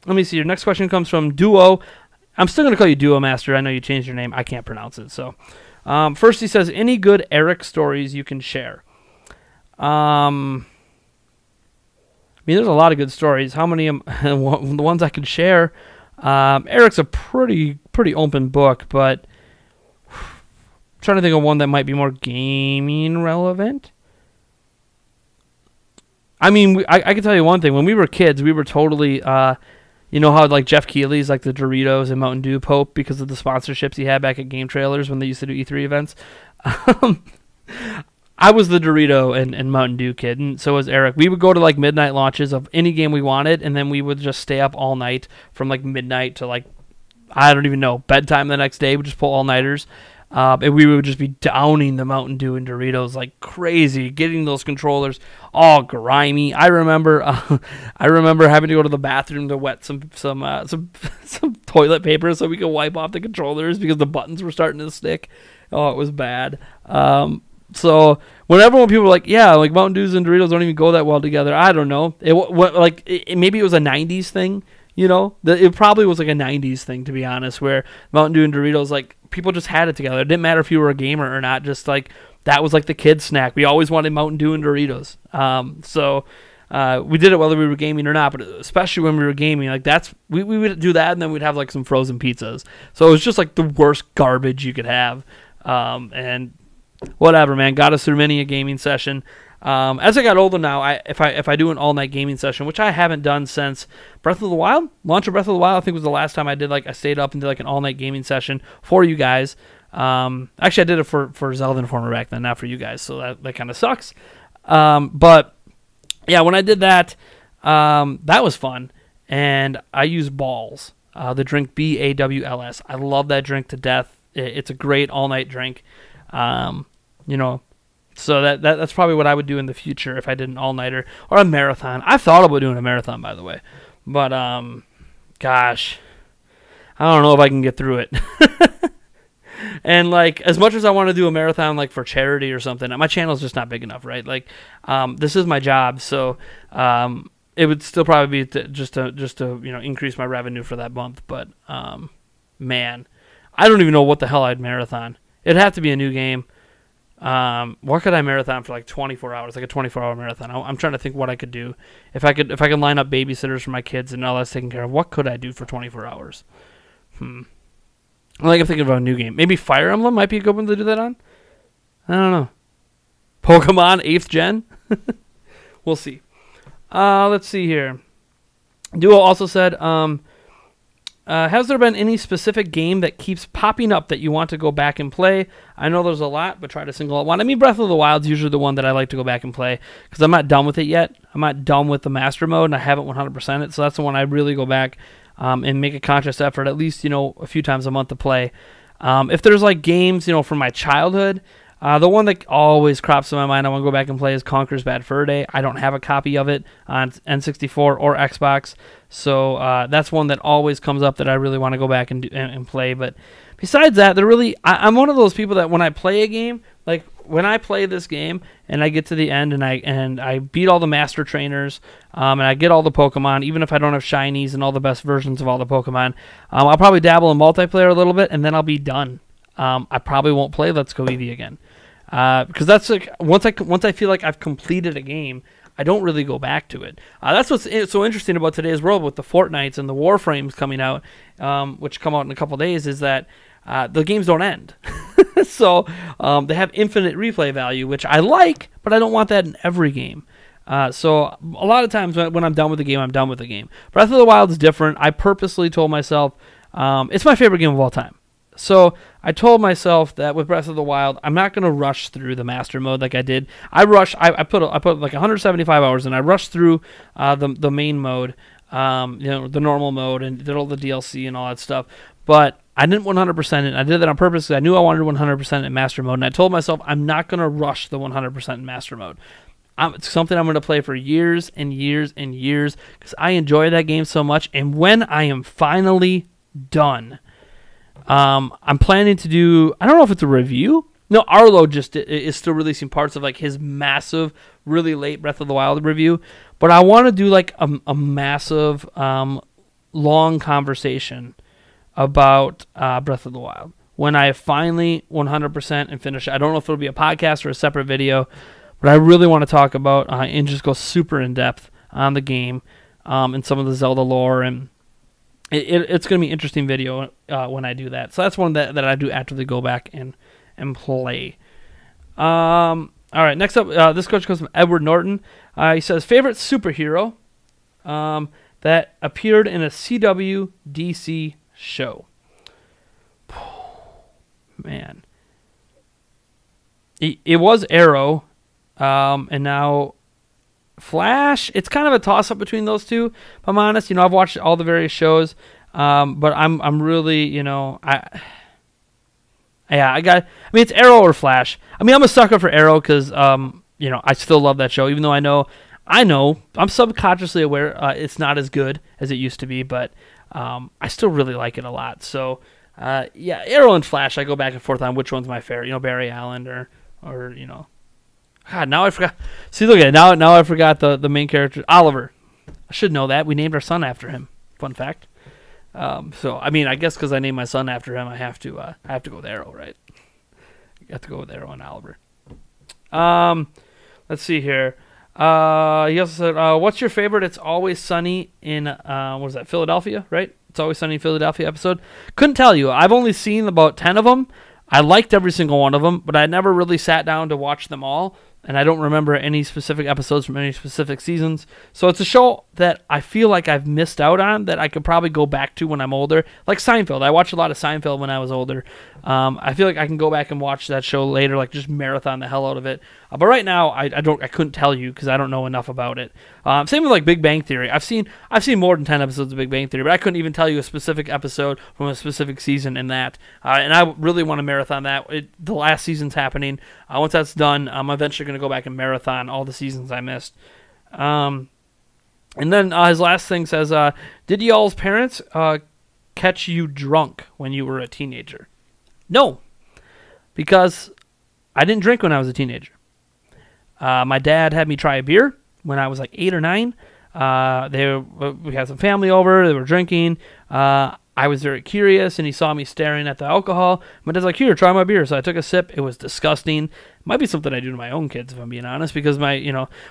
me see. Your next question comes from Duo. I'm still going to call you Duo Master. I know you changed your name. I can't pronounce it. So first he says, any good Eric stories you can share? There's a lot of good stories. How many of the ones I can share? Eric's a pretty open book, but I'm trying to think of one that might be more gaming relevant. I can tell you one thing. When we were kids, we were totally... you know how like Jeff Keighley's like the Doritos and Mountain Dew Pope because of the sponsorships he had back at Game Trailers when they used to do E3 events? I was the Dorito and Mountain Dew kid, and so was Eric. We would go to like midnight launches of any game we wanted, and then we would just stay up all night from like midnight to like, I don't even know, bedtime the next day. We'd just pull all-nighters. And we would just be downing the Mountain Dew and Doritos like crazy, getting those controllers all grimy. I remember having to go to the bathroom to wet some toilet paper so we could wipe off the controllers because the buttons were starting to stick. Oh, it was bad. So when people were like, yeah, like Mountain Dews and Doritos don't even go that well together. I don't know. Maybe it was a 90s thing. It probably was like a 90s thing, to be honest, where Mountain Dew and Doritos, like, people just had it together. It didn't matter if you were a gamer or not. Just like that was like the kid snack. We always wanted Mountain Dew and Doritos. So we did it whether we were gaming or not. But especially when we were gaming, like we would do that, and then we'd have like some frozen pizzas. So it was just like the worst garbage you could have. And whatever, man, got us through many a gaming session. As I got older now, if I do an all-night gaming session, which I haven't done since Breath of the Wild, launch of Breath of the Wild, I think was the last time I did, like, I stayed up and did, like, an all-night gaming session for you guys. Actually, I did it for Zelda Informer back then, not for you guys, so that kind of sucks. But, yeah, when I did that, that was fun, and I used Balls, the drink B-A-W-L-S. I love that drink to death. It's a great all-night drink. So that's probably what I would do in the future if I did an all-nighter or a marathon. I thought about doing a marathon, by the way. But, gosh, I don't know if I can get through it. And, like, as much as I want to do a marathon, like, for charity or something, my channel's just not big enough, right? Like, this is my job, so it would still probably be just to you know, increase my revenue for that month. But, man, I don't even know what the hell I'd marathon. It'd have to be a new game. What could I marathon for, like, 24 hours, like a 24-hour marathon? I'm trying to think what I could do. If I could line up babysitters for my kids and all that's taken care of, what could I do for 24 hours? Like, I'm thinking about a new game. Maybe Fire Emblem might be a good one to do that on. I don't know. Pokemon 8th Gen? We'll see. Let's see here. Duo also said, has there been any specific game that keeps popping up that you want to go back and play? I know there's a lot, but try to single out one. I mean, Breath of the Wild is usually the one that I like to go back and play because I'm not done with it yet. I'm not done with the Master Mode, and I haven't 100% it, so that's the one I really go back and make a conscious effort at least, you know, a few times a month to play. If there's, like, games, you know, from my childhood, the one that always crops in my mind I want to go back and play is Conker's Bad Fur Day. I don't have a copy of it on N64 or Xbox, so that's one that always comes up that I really want to go back and play. But besides that, they're really, I'm one of those people that when I play a game, like, when I play this game and I get to the end and I beat all the Master Trainers and I get all the Pokemon, even if I don't have Shinies and all the best versions of all the Pokemon, I'll probably dabble in multiplayer a little bit and then I'll be done. I probably won't play Let's Go Eevee again. Because that's like, once I feel like I've completed a game, I don't really go back to it. That's what's so interesting about today's world with the Fortnites and the Warframes coming out, which come out in a couple days, is that the games don't end. So they have infinite replay value, which I like, but I don't want that in every game. So a lot of times when I'm done with the game, I'm done with the game. Breath of the Wild is different. I purposely told myself it's my favorite game of all time. So I told myself that with Breath of the Wild, I'm not going to rush through the Master Mode like I did. I put like 175 hours in. I rushed through the main mode, you know, the normal mode, and did all the DLC and all that stuff. But I didn't 100% it. I did that on purpose because I knew I wanted 100% in Master Mode, and I told myself I'm not going to rush the 100% in Master Mode. It's something I'm going to play for years and years and years because I enjoy that game so much. And when I am finally done, I'm planning to do, I don't know if it's a review. No, Arlo just is still releasing parts of like his massive, really late Breath of the Wild review, but I want to do like a massive, long conversation about Breath of the Wild when I finally 100% and finish it. I don't know if it'll be a podcast or a separate video, but I really want to talk about and just go super in depth on the game and some of the Zelda lore, and it's going to be an interesting video when I do that. So that's one that I do actively go back and play. All right, next up, this question comes from Edward Norton. He says, favorite superhero that appeared in a CW DC show. Man, it was Arrow, and now Flash. It's kind of a toss up between those two, if I'm honest. You know, I've watched all the various shows, but I'm really, you know, I mean, it's Arrow or Flash. I mean, I'm a sucker for Arrow because you know, I still love that show, even though I know I'm subconsciously aware it's not as good as it used to be, but I still really like it a lot. So, yeah, Arrow and Flash, I go back and forth on which one's my favorite. You know, Barry Allen or you know, God, now I forgot. See, look at it. Now I forgot the main character, Oliver. I should know that. We named our son after him. Fun fact. So, I mean, I guess because I named my son after him, I have to go with Arrow, right? You have to go with Arrow and Oliver. Let's see here. He also said, what's your favorite It's Always Sunny in, what is that, Philadelphia, right? It's Always Sunny in Philadelphia episode. Couldn't tell you. I've only seen about 10 of them. I liked every single one of them, but I never really sat down to watch them all, and I don't remember any specific episodes from any specific seasons. So it's a show that I feel like I've missed out on that I could probably go back to when I'm older. Like Seinfeld. I watched a lot of Seinfeld when I was older. I feel like I can go back and watch that show later, like just marathon the hell out of it. But right now, I couldn't tell you because I don't know enough about it. Same with like Big Bang Theory. I've seen more than 10 episodes of Big Bang Theory, but I couldn't even tell you a specific episode from a specific season in that. And I really want to marathon that. The last season's happening. Once that's done, I'm eventually going to go back and marathon all the seasons I missed. And then his last thing says, did y'all's parents catch you drunk when you were a teenager? No, because I didn't drink when I was a teenager. My dad had me try a beer when I was like 8 or 9. We had some family over. They were drinking. I was very curious, and he saw me staring at the alcohol. My dad's like, here, try my beer. So I took a sip. It was disgusting. Might be something I do to my own kids, if I'm being honest, because when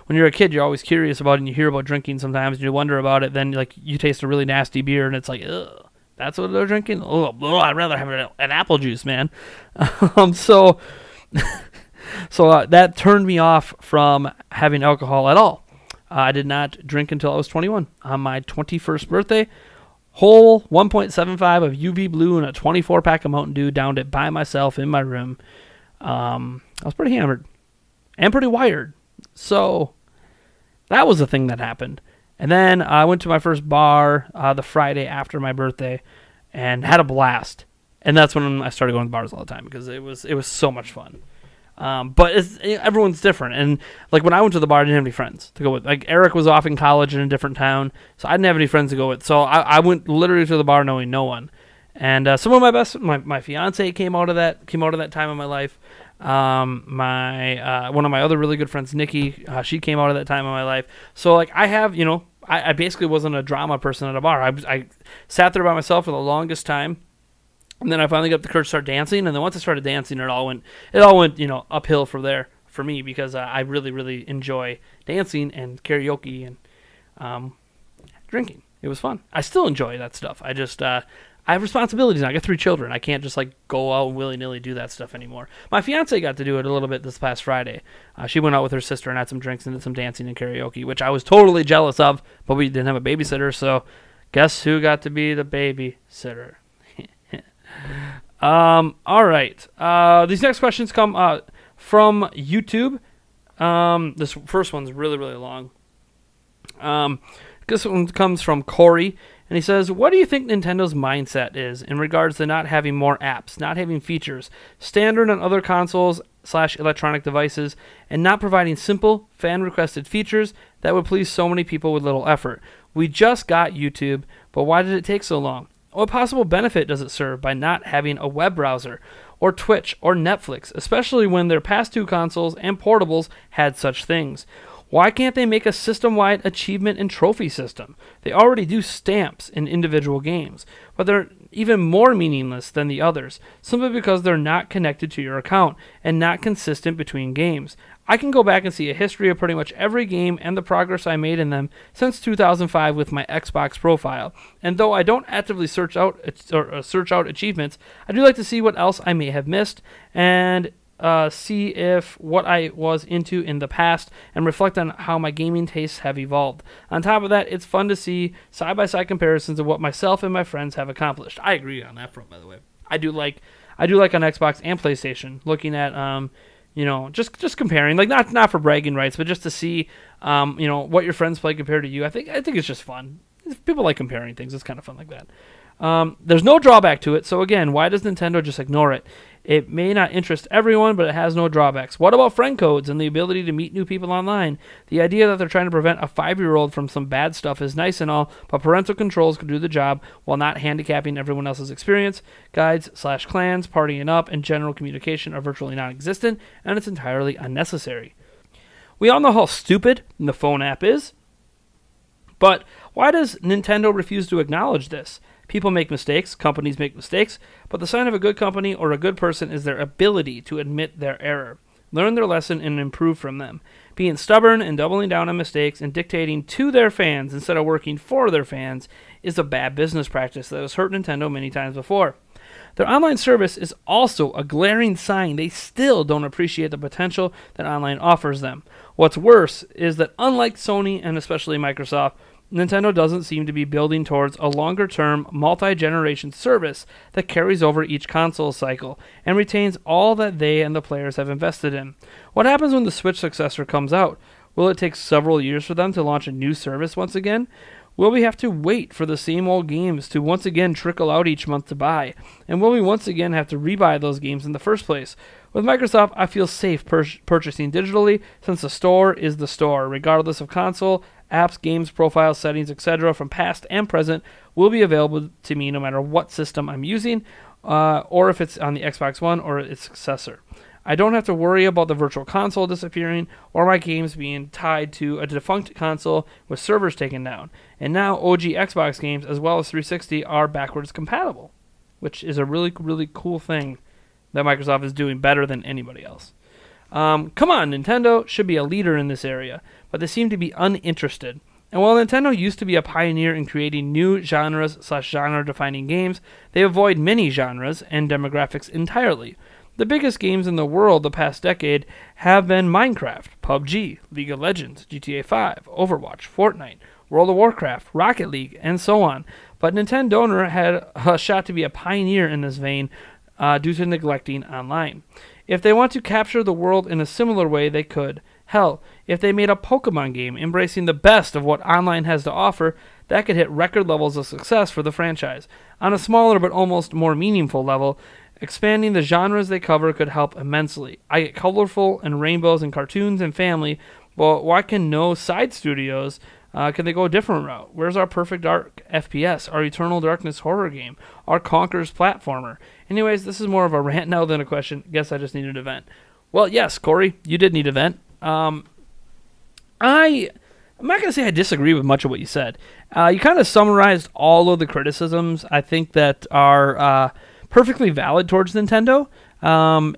you're a kid, you're always curious about it, and you hear about drinking sometimes, and you wonder about it. Then you taste a really nasty beer, and it's like, ugh, that's what they're drinking? Oh, I'd rather have an apple juice, man. So that turned me off from having alcohol at all. I did not drink until I was 21. On my 21st birthday, whole 1.75 of UV Blue and a 24-pack of Mountain Dew, downed it by myself in my room. I was pretty hammered and pretty wired. So that was the thing that happened. And then I went to my first bar the Friday after my birthday and had a blast. And that's when I started going to bars all the time, because it was so much fun. But everyone's different. And like when I went to the bar, I didn't have any friends to go with. Like Eric was off in college in a different town, so I didn't have any friends to go with. So I went literally to the bar knowing no one. And some of my best, my fiance came out of that time in my life. One of my other really good friends, Nikki, she came out of that time in my life. So like I have, I basically wasn't a drama person at a bar. I sat there by myself for the longest time. And then I finally got the courage to start dancing, and then once I started dancing, it all went uphill from there for me, because I really, really enjoy dancing and karaoke and drinking. It was fun. I still enjoy that stuff. I just I have responsibilities now. I got 3 children. I can't just like go out and willy-nilly do that stuff anymore. My fiance got to do it a little bit this past Friday. She went out with her sister and had some drinks and did some dancing and karaoke, which I was totally jealous of, but we didn't have a babysitter, so guess who got to be the babysitter? All right. These next questions come from YouTube. This first one's really, really long. This one comes from Corey, and he says, what do you think Nintendo's mindset is in regards to not having more apps, not having features, standard on other consoles/electronic devices, and not providing simple, fan-requested features that would please so many people with little effort? We just got YouTube, but why did it take so long? What possible benefit does it serve by not having a web browser or Twitch or Netflix, especially when their past 2 consoles and portables had such things? Why can't they make a system-wide achievement and trophy system? They already do stamps in individual games, but they're even more meaningless than the others, simply because they're not connected to your account and not consistent between games. I can go back and see a history of pretty much every game and the progress I made in them since 2005 with my Xbox profile. And though I don't actively search out achievements, I do like to see what else I may have missed and see if what I was into in the past, and reflect on how my gaming tastes have evolved. On top of that, it's fun to see side-by-side comparisons of what myself and my friends have accomplished. I agree on that front, by the way. I do like on Xbox and PlayStation, looking at just comparing, like not for bragging rights, but just to see what your friends play compared to you. I think it's just fun. People like comparing things. It's kind of fun like that. There's no drawback to it, so again, why does Nintendo just ignore it? It may not interest everyone, but it has no drawbacks. What about friend codes and the ability to meet new people online? The idea that they're trying to prevent a 5-year-old from some bad stuff is nice and all, but parental controls could do the job while not handicapping everyone else's experience. Guides/clans, partying up, and general communication are virtually non-existent, and it's entirely unnecessary. We all know how stupid the phone app is, but why does Nintendo refuse to acknowledge this? People make mistakes, companies make mistakes, but the sign of a good company or a good person is their ability to admit their error, learn their lesson, and improve from them. Being stubborn and doubling down on mistakes and dictating to their fans instead of working for their fans is a bad business practice that has hurt Nintendo many times before. Their online service is also a glaring sign they still don't appreciate the potential that online offers them. What's worse is that unlike Sony and especially Microsoft, Nintendo doesn't seem to be building towards a longer-term, multi-generation service that carries over each console cycle and retains all that they and the players have invested in. What happens when the Switch successor comes out? Will it take several years for them to launch a new service once again? Will we have to wait for the same old games to once again trickle out each month to buy? And will we once again have to rebuy those games in the first place? With Microsoft, I feel safe purchasing digitally, since the store is the store, regardless of console, Apps, games, profiles, settings, etc. from past and present will be available to me no matter what system I'm using, or if it's on the Xbox One or its successor. I don't have to worry about the virtual console disappearing or my games being tied to a defunct console with servers taken down. And now OG Xbox games as well as 360 are backwards compatible, which is a really, really cool thing that Microsoft is doing better than anybody else. Come on, Nintendo should be a leader in this area, but they seem to be uninterested. And while Nintendo used to be a pioneer in creating new genres/genre-defining games, they avoid many genres and demographics entirely. The biggest games in the world the past decade have been Minecraft, PUBG, League of Legends, GTA 5, Overwatch, Fortnite, World of Warcraft, Rocket League, and so on. But Nintendo had a shot to be a pioneer in this vein due to neglecting online. If they want to capture the world in a similar way, they could. Hell, if they made a Pokemon game embracing the best of what online has to offer, that could hit record levels of success for the franchise. On a smaller but almost more meaningful level, expanding the genres they cover could help immensely. I get colorful and rainbows and cartoons and family, but why can no side studios, can they go a different route? Where's our Perfect Dark FPS, our Eternal Darkness horror game, our Conker's platformer? Anyways, this is more of a rant now than a question. Guess I just needed a vent. Well, yes, Corey, you did need a vent. I'm not going to say I disagree with much of what you said. You kind of summarized all of the criticisms I think that are perfectly valid towards Nintendo.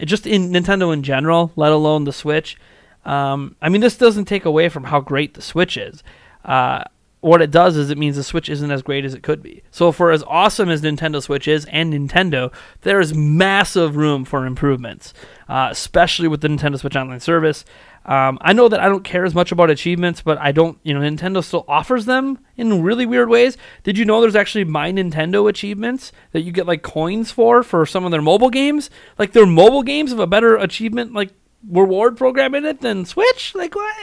Just in Nintendo in general, let alone the Switch. I mean, this doesn't take away from how great the Switch is. What it does is it means the Switch isn't as great as it could be. So for as awesome as Nintendo Switch is and Nintendo, there is massive room for improvements, especially with the Nintendo Switch Online service. I know that I don't care as much about achievements, but I don't, you know, Nintendo still offers them in really weird ways. Did you know there's actually My Nintendo achievements that you get like coins for some of their mobile games? Like their mobile games have a better achievement, like reward program in it than Switch? Like what?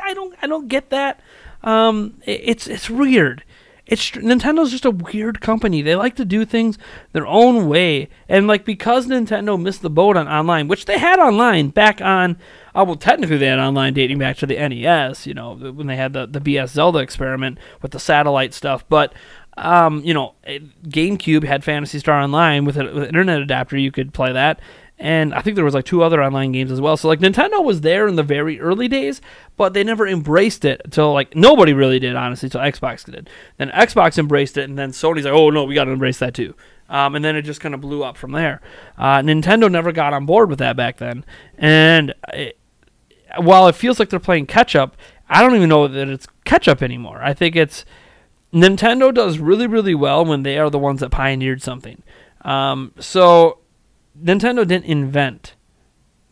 I don't get that. It's weird. Nintendo's just a weird company. They like to do things their own way, and like because Nintendo missed the boat on online, which they had online back on, well, technically they had online dating back to the NES, you know, when they had the BS Zelda experiment with the satellite stuff. But you know, GameCube had Phantasy Star Online with an internet adapter. You could play that. And I think there was like 2 other online games as well. So like Nintendo was there in the very early days, but they never embraced it until like nobody really did, honestly, until Xbox did. Then Xbox embraced it, and then Sony's like, oh no, we got to embrace that too. And then it just kind of blew up from there. Nintendo never got on board with that back then. And while it feels like they're playing catch up, I don't even know that it's catch up anymore. I think it's Nintendo does really, really well when they are the ones that pioneered something. So Nintendo didn't invent,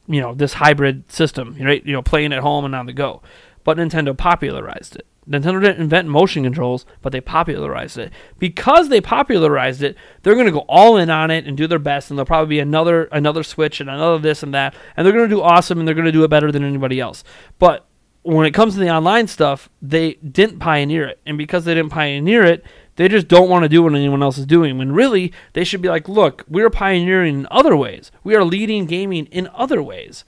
you know, this hybrid system, right? You know, playing at home and on the go. But Nintendo popularized it. Nintendo didn't invent motion controls, but they popularized it. Because they popularized it, they're going to go all in on it and do their best, and there'll probably be another Switch and another this and that, and they're going to do awesome, and they're going to do it better than anybody else. But when it comes to the online stuff, they didn't pioneer it. And because they didn't pioneer it, they just don't want to do what anyone else is doing, when really they should be like, look, we're pioneering in other ways. We are leading gaming in other ways.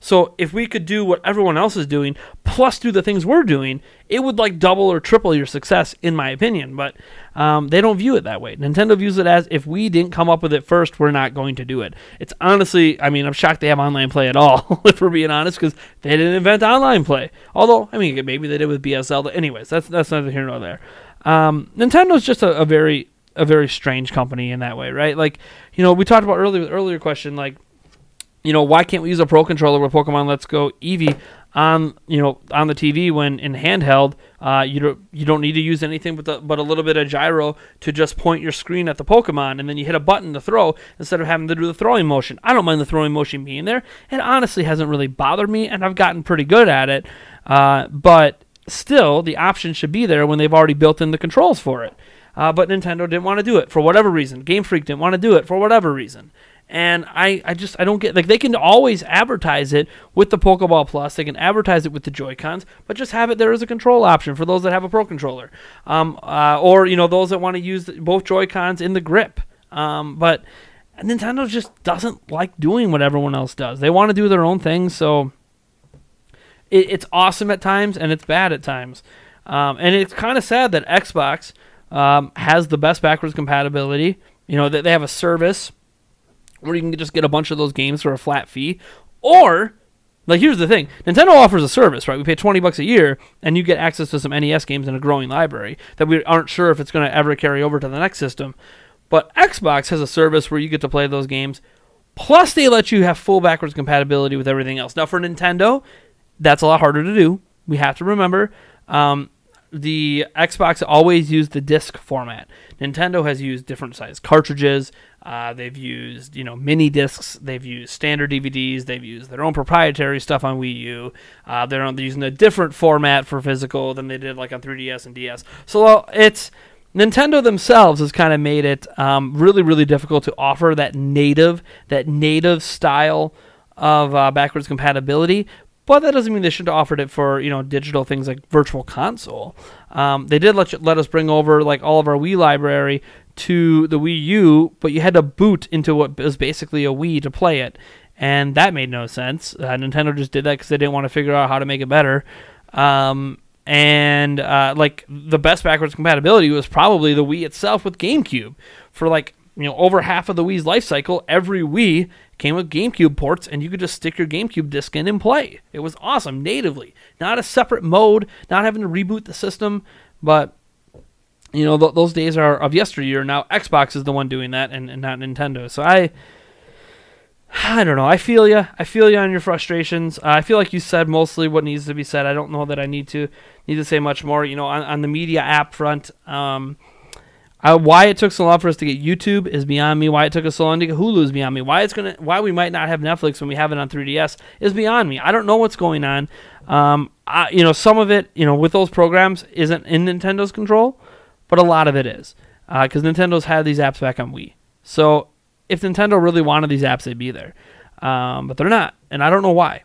So if we could do what everyone else is doing, plus do the things we're doing, it would like double or triple your success, in my opinion. But they don't view it that way. Nintendo views it as, if we didn't come up with it first, we're not going to do it. It's honestly, I mean, I'm shocked they have online play at all, if we're being honest, because they didn't invent online play. Although, I mean, maybe they did with BSL. Anyways, that's neither here nor there. Nintendo's just a very strange company in that way, right? Like, you know, we talked about earlier with earlier question, like, you know, why can't we use a Pro Controller with Pokemon Let's Go Eevee on the TV when in handheld, you don't need to use anything but a little bit of gyro to just point your screen at the Pokemon, and then you hit a button to throw instead of having to do the throwing motion. I don't mind the throwing motion being there. It honestly hasn't really bothered me, and I've gotten pretty good at it, but still, the option should be there when they've already built in the controls for it. But Nintendo didn't want to do it for whatever reason. Game Freak didn't want to do it for whatever reason. And I just don't get, like, they can always advertise it with the Pokeball Plus. They can advertise it with the Joy-Cons, but just have it there as a control option for those that have a Pro Controller. Or, you know, those that want to use both Joy-Cons in the grip. But Nintendo just doesn't like doing what everyone else does. They want to do their own thing, so it's awesome at times, and it's bad at times. And it's kind of sad that Xbox has the best backwards compatibility. You know, that they have a service where you can just get a bunch of those games for a flat fee. Or, like, here's the thing. Nintendo offers a service, right? We pay $20 a year, and you get access to some NES games and a growing library that we aren't sure if it's going to ever carry over to the next system. But Xbox has a service where you get to play those games, plus they let you have full backwards compatibility with everything else. Now, for Nintendo, that's a lot harder to do. We have to remember the Xbox always used the disc format. Nintendo has used different size cartridges. They've used, you know, mini discs. They've used standard DVDs. They've used their own proprietary stuff on Wii U. They're using a different format for physical than they did like on 3DS and DS. So it's Nintendo themselves has kind of made it really, really difficult to offer that native style of backwards compatibility. But that doesn't mean they shouldn't have offered it for, you know, digital things like Virtual Console. They did let us bring over like all of our Wii library to the Wii U, but you had to boot into what was basically a Wii to play it, and that made no sense. Nintendo just did that because they didn't want to figure out how to make it better. Like the best backwards compatibility was probably the Wii itself with GameCube for like, you know, over half of the Wii's life cycle. Every Wii came with GameCube ports, and you could just stick your GameCube disc in and play. It was awesome, natively. Not a separate mode, not having to reboot the system, but, you know, those days are of yesteryear. Now Xbox is the one doing that, and not Nintendo. So I don't know. I feel you. I feel you on your frustrations. I feel like you said mostly what needs to be said. I don't know that I need to say much more. You know, on the media app front, why it took so long for us to get YouTube is beyond me. Why it took us so long to get Hulu is beyond me. Why we might not have Netflix when we have it on 3DS is beyond me. I don't know what's going on. You know, some of it, you know, with those programs isn't in Nintendo's control, but a lot of it is, because Nintendo's had these apps back on Wii. So if Nintendo really wanted these apps, they'd be there, but they're not, and I don't know why.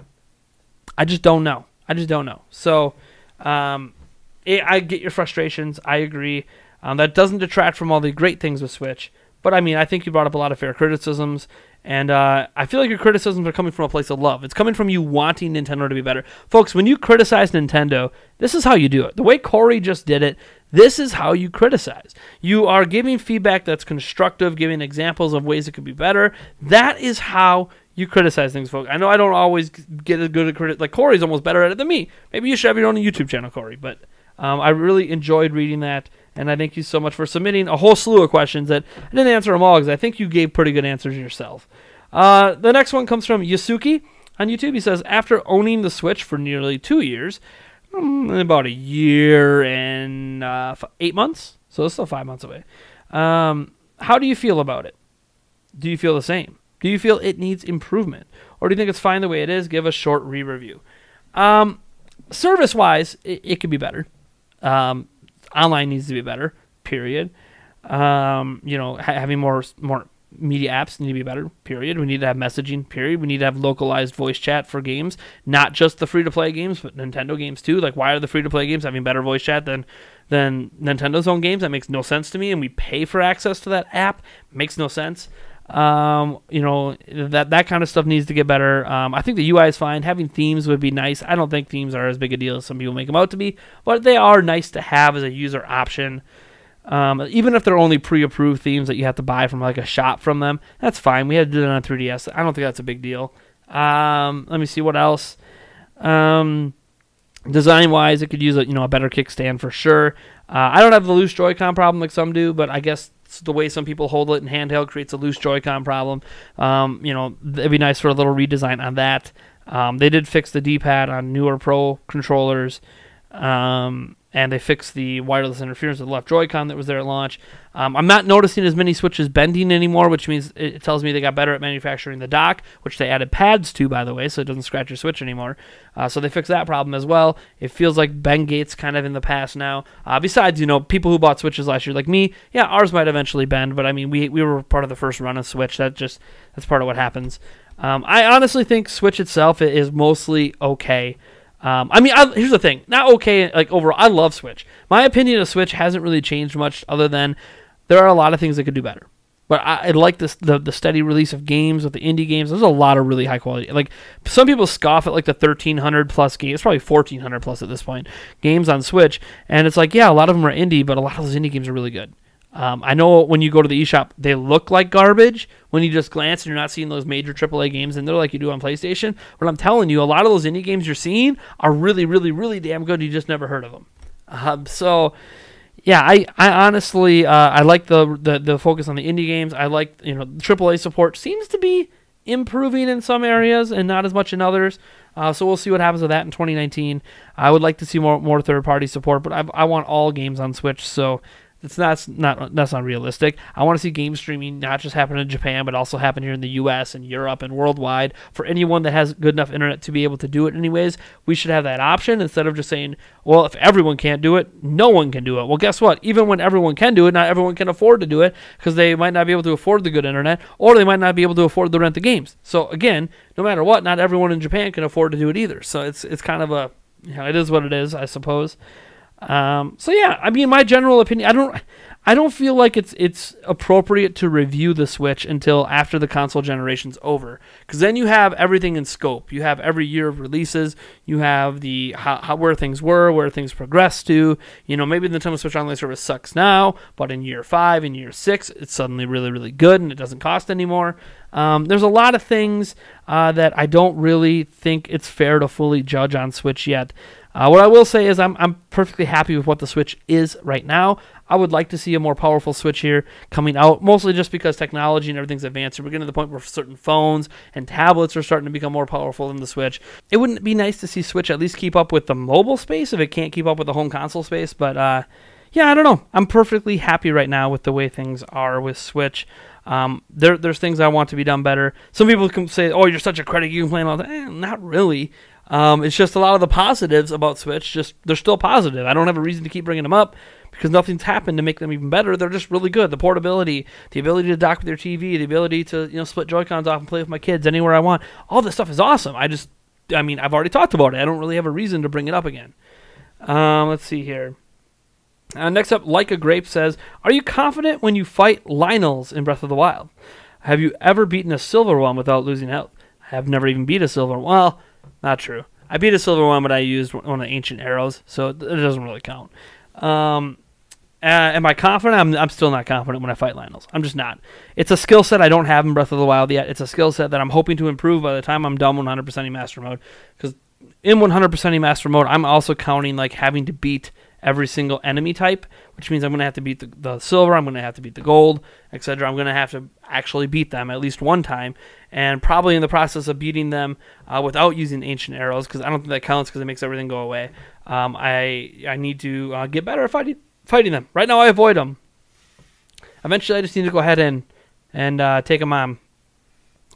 I just don't know. I just don't know. So I get your frustrations. I agree. That doesn't detract from all the great things with Switch, but I mean, I think you brought up a lot of fair criticisms, and I feel like your criticisms are coming from a place of love. It's coming from you wanting Nintendo to be better. Folks, when you criticize Nintendo, this is how you do it. The way Corey just did it, this is how you criticize. You are giving feedback that's constructive, giving examples of ways it could be better. That is how you criticize things, folks. I know I don't always get as good at critic. Like, Corey's almost better at it than me. Maybe you should have your own YouTube channel, Corey, but I really enjoyed reading that. And I thank you so much for submitting a whole slew of questions that I didn't answer them all because I think you gave pretty good answers yourself. The next one comes from Yasuki on YouTube. He says, after owning the Switch for nearly 2 years, about a year and 8 months, so it's still 5 months away, how do you feel about it? Do you feel the same? Do you feel it needs improvement? Or do you think it's fine the way it is? Give a short re-review. Service-wise, it could be better. Online needs to be better, period. You know, having more media apps need to be better, period. We need to have messaging, period. We need to have localized voice chat for games, not just the free-to-play games, but Nintendo games too. Like, why are the free-to-play games having better voice chat than Nintendo's own games? That makes no sense to me, and we pay for access to that app. Makes no sense. You know, that kind of stuff needs to get better. I think the UI is fine. Having themes would be nice. I don't think themes are as big a deal as some people make them out to be, but they are nice to have as a user option. Even if they're only pre-approved themes that you have to buy from like a shop from them, that's fine. We had to do that on 3DS. I don't think that's a big deal. Let me see what else. Design-wise, it could use a better kickstand for sure. I don't have the loose Joy-Con problem like some do, but I guess the way some people hold it in handheld creates a loose Joy-Con problem. You know, it'd be nice for a little redesign on that. They did fix the D-pad on newer Pro controllers, and they fixed the wireless interference with the left Joy-Con that was there at launch. I'm not noticing as many Switches bending anymore, which means it tells me they got better at manufacturing the dock, which they added pads to, by the way, so it doesn't scratch your Switch anymore. So they fixed that problem as well. It feels like Ben Gates kind of in the past now. Besides, you know, people who bought Switches last year like me, yeah, ours might eventually bend, but I mean, we were part of the first run of Switch. That's part of what happens. I honestly think Switch itself is mostly okay. I mean, here's the thing. Not okay, like, overall. I love Switch. My opinion of Switch hasn't really changed much other than there are a lot of things that could do better. But I like this the steady release of games, with the indie games. There's a lot of really high quality. Like, some people scoff at like the 1,300 plus games. It's probably 1,400 plus at this point games on Switch, and it's like, yeah, a lot of them are indie, but a lot of those indie games are really good. I know when you go to the eShop, they look like garbage when you just glance and you're not seeing those major AAA games in there like you do on PlayStation. But I'm telling you, a lot of those indie games you're seeing are really, really, really damn good. You just never heard of them. So, yeah, I honestly, I like the focus on the indie games. I like, you know, AAA support seems to be improving in some areas and not as much in others. So we'll see what happens with that in 2019. I would like to see more third-party support, but I want all games on Switch, so... That's not realistic. I want to see game streaming not just happen in Japan, but also happen here in the U.S. and Europe and worldwide. For anyone that has good enough internet to be able to do it anyways, we should have that option instead of just saying, well, if everyone can't do it, no one can do it. Well, guess what? Even when everyone can do it, not everyone can afford to do it because they might not be able to afford the good internet, or they might not be able to afford to rent the games. So, again, no matter what, not everyone in Japan can afford to do it either. So it's kind of a, you know, it is what it is, I suppose. So yeah, I mean, my general opinion, I don't feel like it's appropriate to review the Switch until after the console generation's over, because then you have everything in scope. You have every year of releases. You have the where things were, where things progressed to. You know, maybe the Nintendo Switch Online service sucks now, but in year 5, in year 6, it's suddenly really, really good and it doesn't cost anymore. There's a lot of things that I don't really think it's fair to fully judge on Switch yet. What I will say is I'm perfectly happy with what the Switch is right now. I would like to see a more powerful Switch here coming out, mostly just because technology and everything's advanced. We're getting to the point where certain phones and tablets are starting to become more powerful than the Switch. It wouldn't be nice to see Switch at least keep up with the mobile space if it can't keep up with the home console space. But, yeah, I don't know. I'm perfectly happy right now with the way things are with Switch. There's things I want to be done better. Some people can say, oh, you're such a critic, you complain all the time. Not really. It's just a lot of the positives about Switch, just they're still positive. I don't have a reason to keep bringing them up because nothing's happened to make them even better. They're just really good. The portability, the ability to dock with your TV, the ability to, you know, split Joy-Cons off and play with my kids anywhere I want. All this stuff is awesome. I mean, I've already talked about it. I don't really have a reason to bring it up again. Let's see here. Next up, Like a Grape says, are you confident when you fight Lynels in Breath of the Wild? Have you ever beaten a silver one without losing health? I have never even beat a silver one. Well, not true. I beat a silver one, but I used one of the ancient arrows, so it doesn't really count. Am I confident? I'm still not confident when I fight Lynels. I'm just not. It's a skill set I don't have in Breath of the Wild yet. It's a skill set that I'm hoping to improve by the time I'm done 100%ing Master Mode, because in 100%ing Master Mode, I'm also counting like having to beat every single enemy type, which means I'm going to have to beat the silver, I'm going to have to beat the gold, etc. I'm going to have to actually beat them at least one time, and probably in the process of beating them without using ancient arrows, because I don't think that counts because it makes everything go away. I need to get better at fighting them. Right now I avoid them. Eventually I just need to go ahead and take them on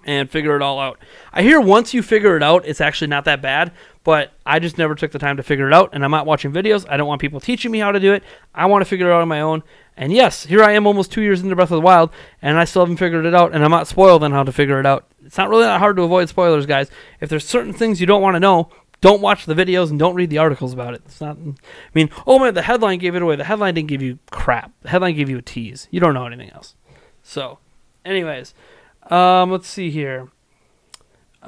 and figure it all out. I hear once you figure it out, it's actually not that bad, but I just never took the time to figure it out, and I'm not watching videos. I don't want people teaching me how to do it. I want to figure it out on my own. And yes, here I am almost 2 years into Breath of the Wild, and I still haven't figured it out, and I'm not spoiled on how to figure it out. It's not really that hard to avoid spoilers, guys. If there's certain things you don't want to know, don't watch the videos and don't read the articles about it. It's not, I mean, oh man, the headline gave it away. The headline didn't give you crap. The headline gave you a tease. You don't know anything else. So, anyways... let's see here.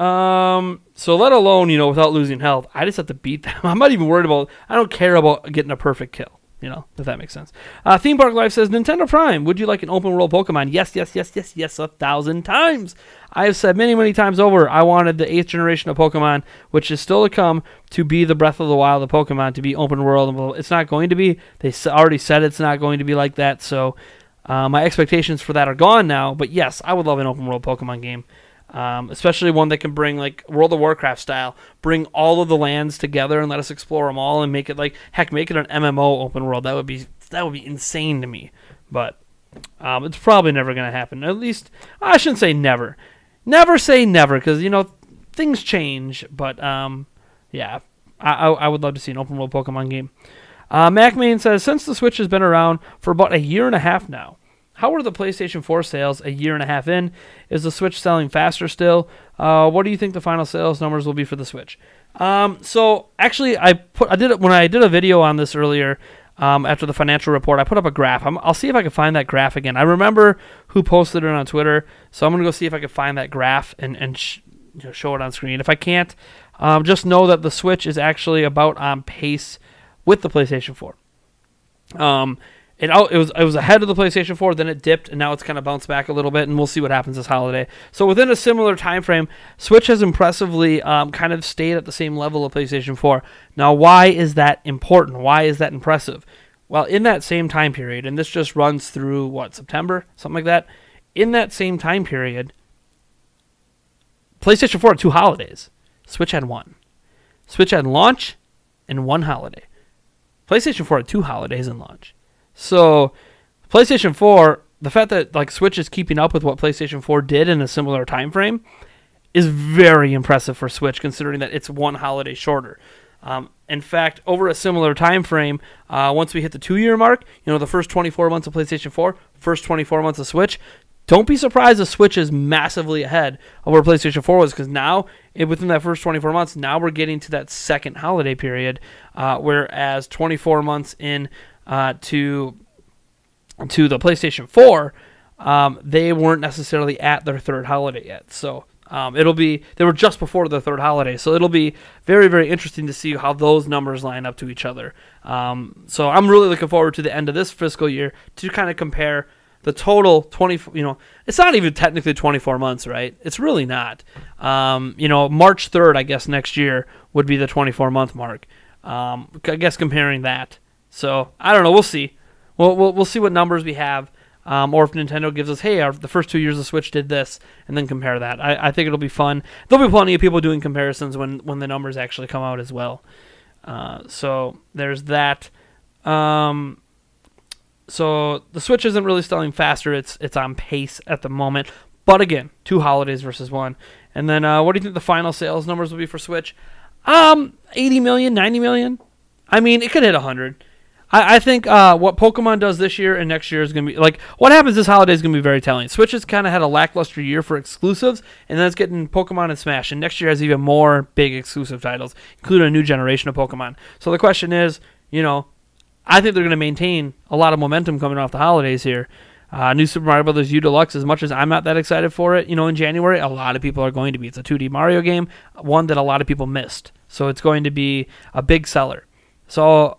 So let alone, you know, without losing health, I just have to beat them. I'm not even worried about, I don't care about getting a perfect kill, you know, if that makes sense. Theme Park Life says, Nintendo Prime, would you like an open world Pokemon? Yes, yes, yes, yes, yes, 1,000 times. I have said many, many times over, I wanted the 8th generation of Pokemon, which is still to come, to be the Breath of the Wild of Pokemon, to be open world. It's not going to be. They already said it's not going to be like that, so... my expectations for that are gone now, but yes, I would love an open-world Pokemon game, especially one that can bring, like, World of Warcraft style, bring all of the lands together and let us explore them all and make it, like, heck, make it an MMO open world. That would be insane to me, but it's probably never going to happen. At least, I shouldn't say never. Never say never, because, you know, things change, but, yeah, I would love to see an open-world Pokemon game. MacMaine says, since the Switch has been around for about 1.5 years now, how are the PlayStation 4 sales 1.5 years in? Is the Switch selling faster still? What do you think the final sales numbers will be for the Switch? So actually, when I did a video on this earlier after the financial report, I put up a graph. I'll see if I can find that graph again. I remember who posted it on Twitter. So I'm going to go see if I can find that graph and show it on screen. If I can't, just know that the Switch is actually about on pace with the PlayStation 4. It was ahead of the PlayStation 4, then it dipped, and now it's kind of bounced back a little bit, and we'll see what happens this holiday. So within a similar time frame, Switch has impressively kind of stayed at the same level of PlayStation 4. Now, why is that important? Why is that impressive? Well, in that same time period, and this just runs through, what, September? Something like that. In that same time period, PlayStation 4 had 2 holidays. Switch had 1. Switch had launch and 1 holiday. PlayStation 4 had 2 holidays and launch. So, PlayStation 4, the fact that like Switch is keeping up with what PlayStation 4 did in a similar time frame is very impressive for Switch, considering that it's 1 holiday shorter. In fact, over a similar time frame, once we hit the 2-year mark, you know, the first 24 months of PlayStation 4, first 24 months of Switch, don't be surprised if Switch is massively ahead of where PlayStation 4 was, because now, within that first 24 months, now we're getting to that second holiday period, whereas 24 months in... to the PlayStation 4, they weren't necessarily at their third holiday yet. So they were just before their third holiday. So it'll be very, very interesting to see how those numbers line up to each other. So I'm really looking forward to the end of this fiscal year to kind of compare the total 24. You know, it's not even technically 24 months, right? It's really not. You know, March 3rd, I guess next year would be the 24-month mark. I guess comparing that. So I don't know. We'll see. We'll see what numbers we have, or if Nintendo gives us, hey, the first 2 years of Switch did this, and then compare that. I think it'll be fun. There'll be plenty of people doing comparisons when the numbers actually come out as well. So there's that. So the Switch isn't really selling faster. It's on pace at the moment. But again, 2 holidays versus 1. And then what do you think the final sales numbers will be for Switch? 80 million, 90 million. I mean, it could hit 100. I think what Pokemon does this year and next year is going to be... like, what happens this holiday is going to be very telling. Switch has kind of had a lackluster year for exclusives, and then it's getting Pokemon and Smash, and next year has even more big exclusive titles, including a new generation of Pokemon. So the question is, you know, I think they're going to maintain a lot of momentum coming off the holidays here. New Super Mario Bros. U Deluxe, as much as I'm not that excited for it, you know, in January, a lot of people are going to be. It's a 2D Mario game, one that a lot of people missed. So it's going to be a big seller. So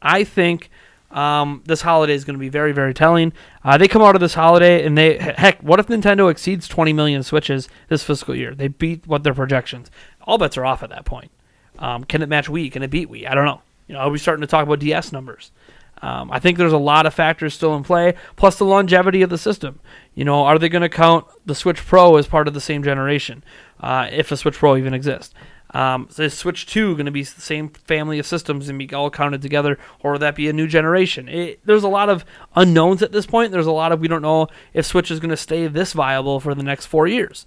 I think this holiday is going to be very, very telling. They come out of this holiday, and they heck, what if Nintendo exceeds 20 million Switches this fiscal year? They beat what their projections. All bets are off at that point. Can it match Wii? Can it beat Wii? I don't know. You know, are we starting to talk about DS numbers? I think there's a lot of factors still in play, plus the longevity of the system. You know, are they going to count the Switch Pro as part of the same generation, if a Switch Pro even exists? So is Switch 2 going to be the same family of systems and be all counted together, or would that be a new generation? There's a lot of unknowns at this point. There's a lot of, we don't know if Switch is going to stay this viable for the next 4 years.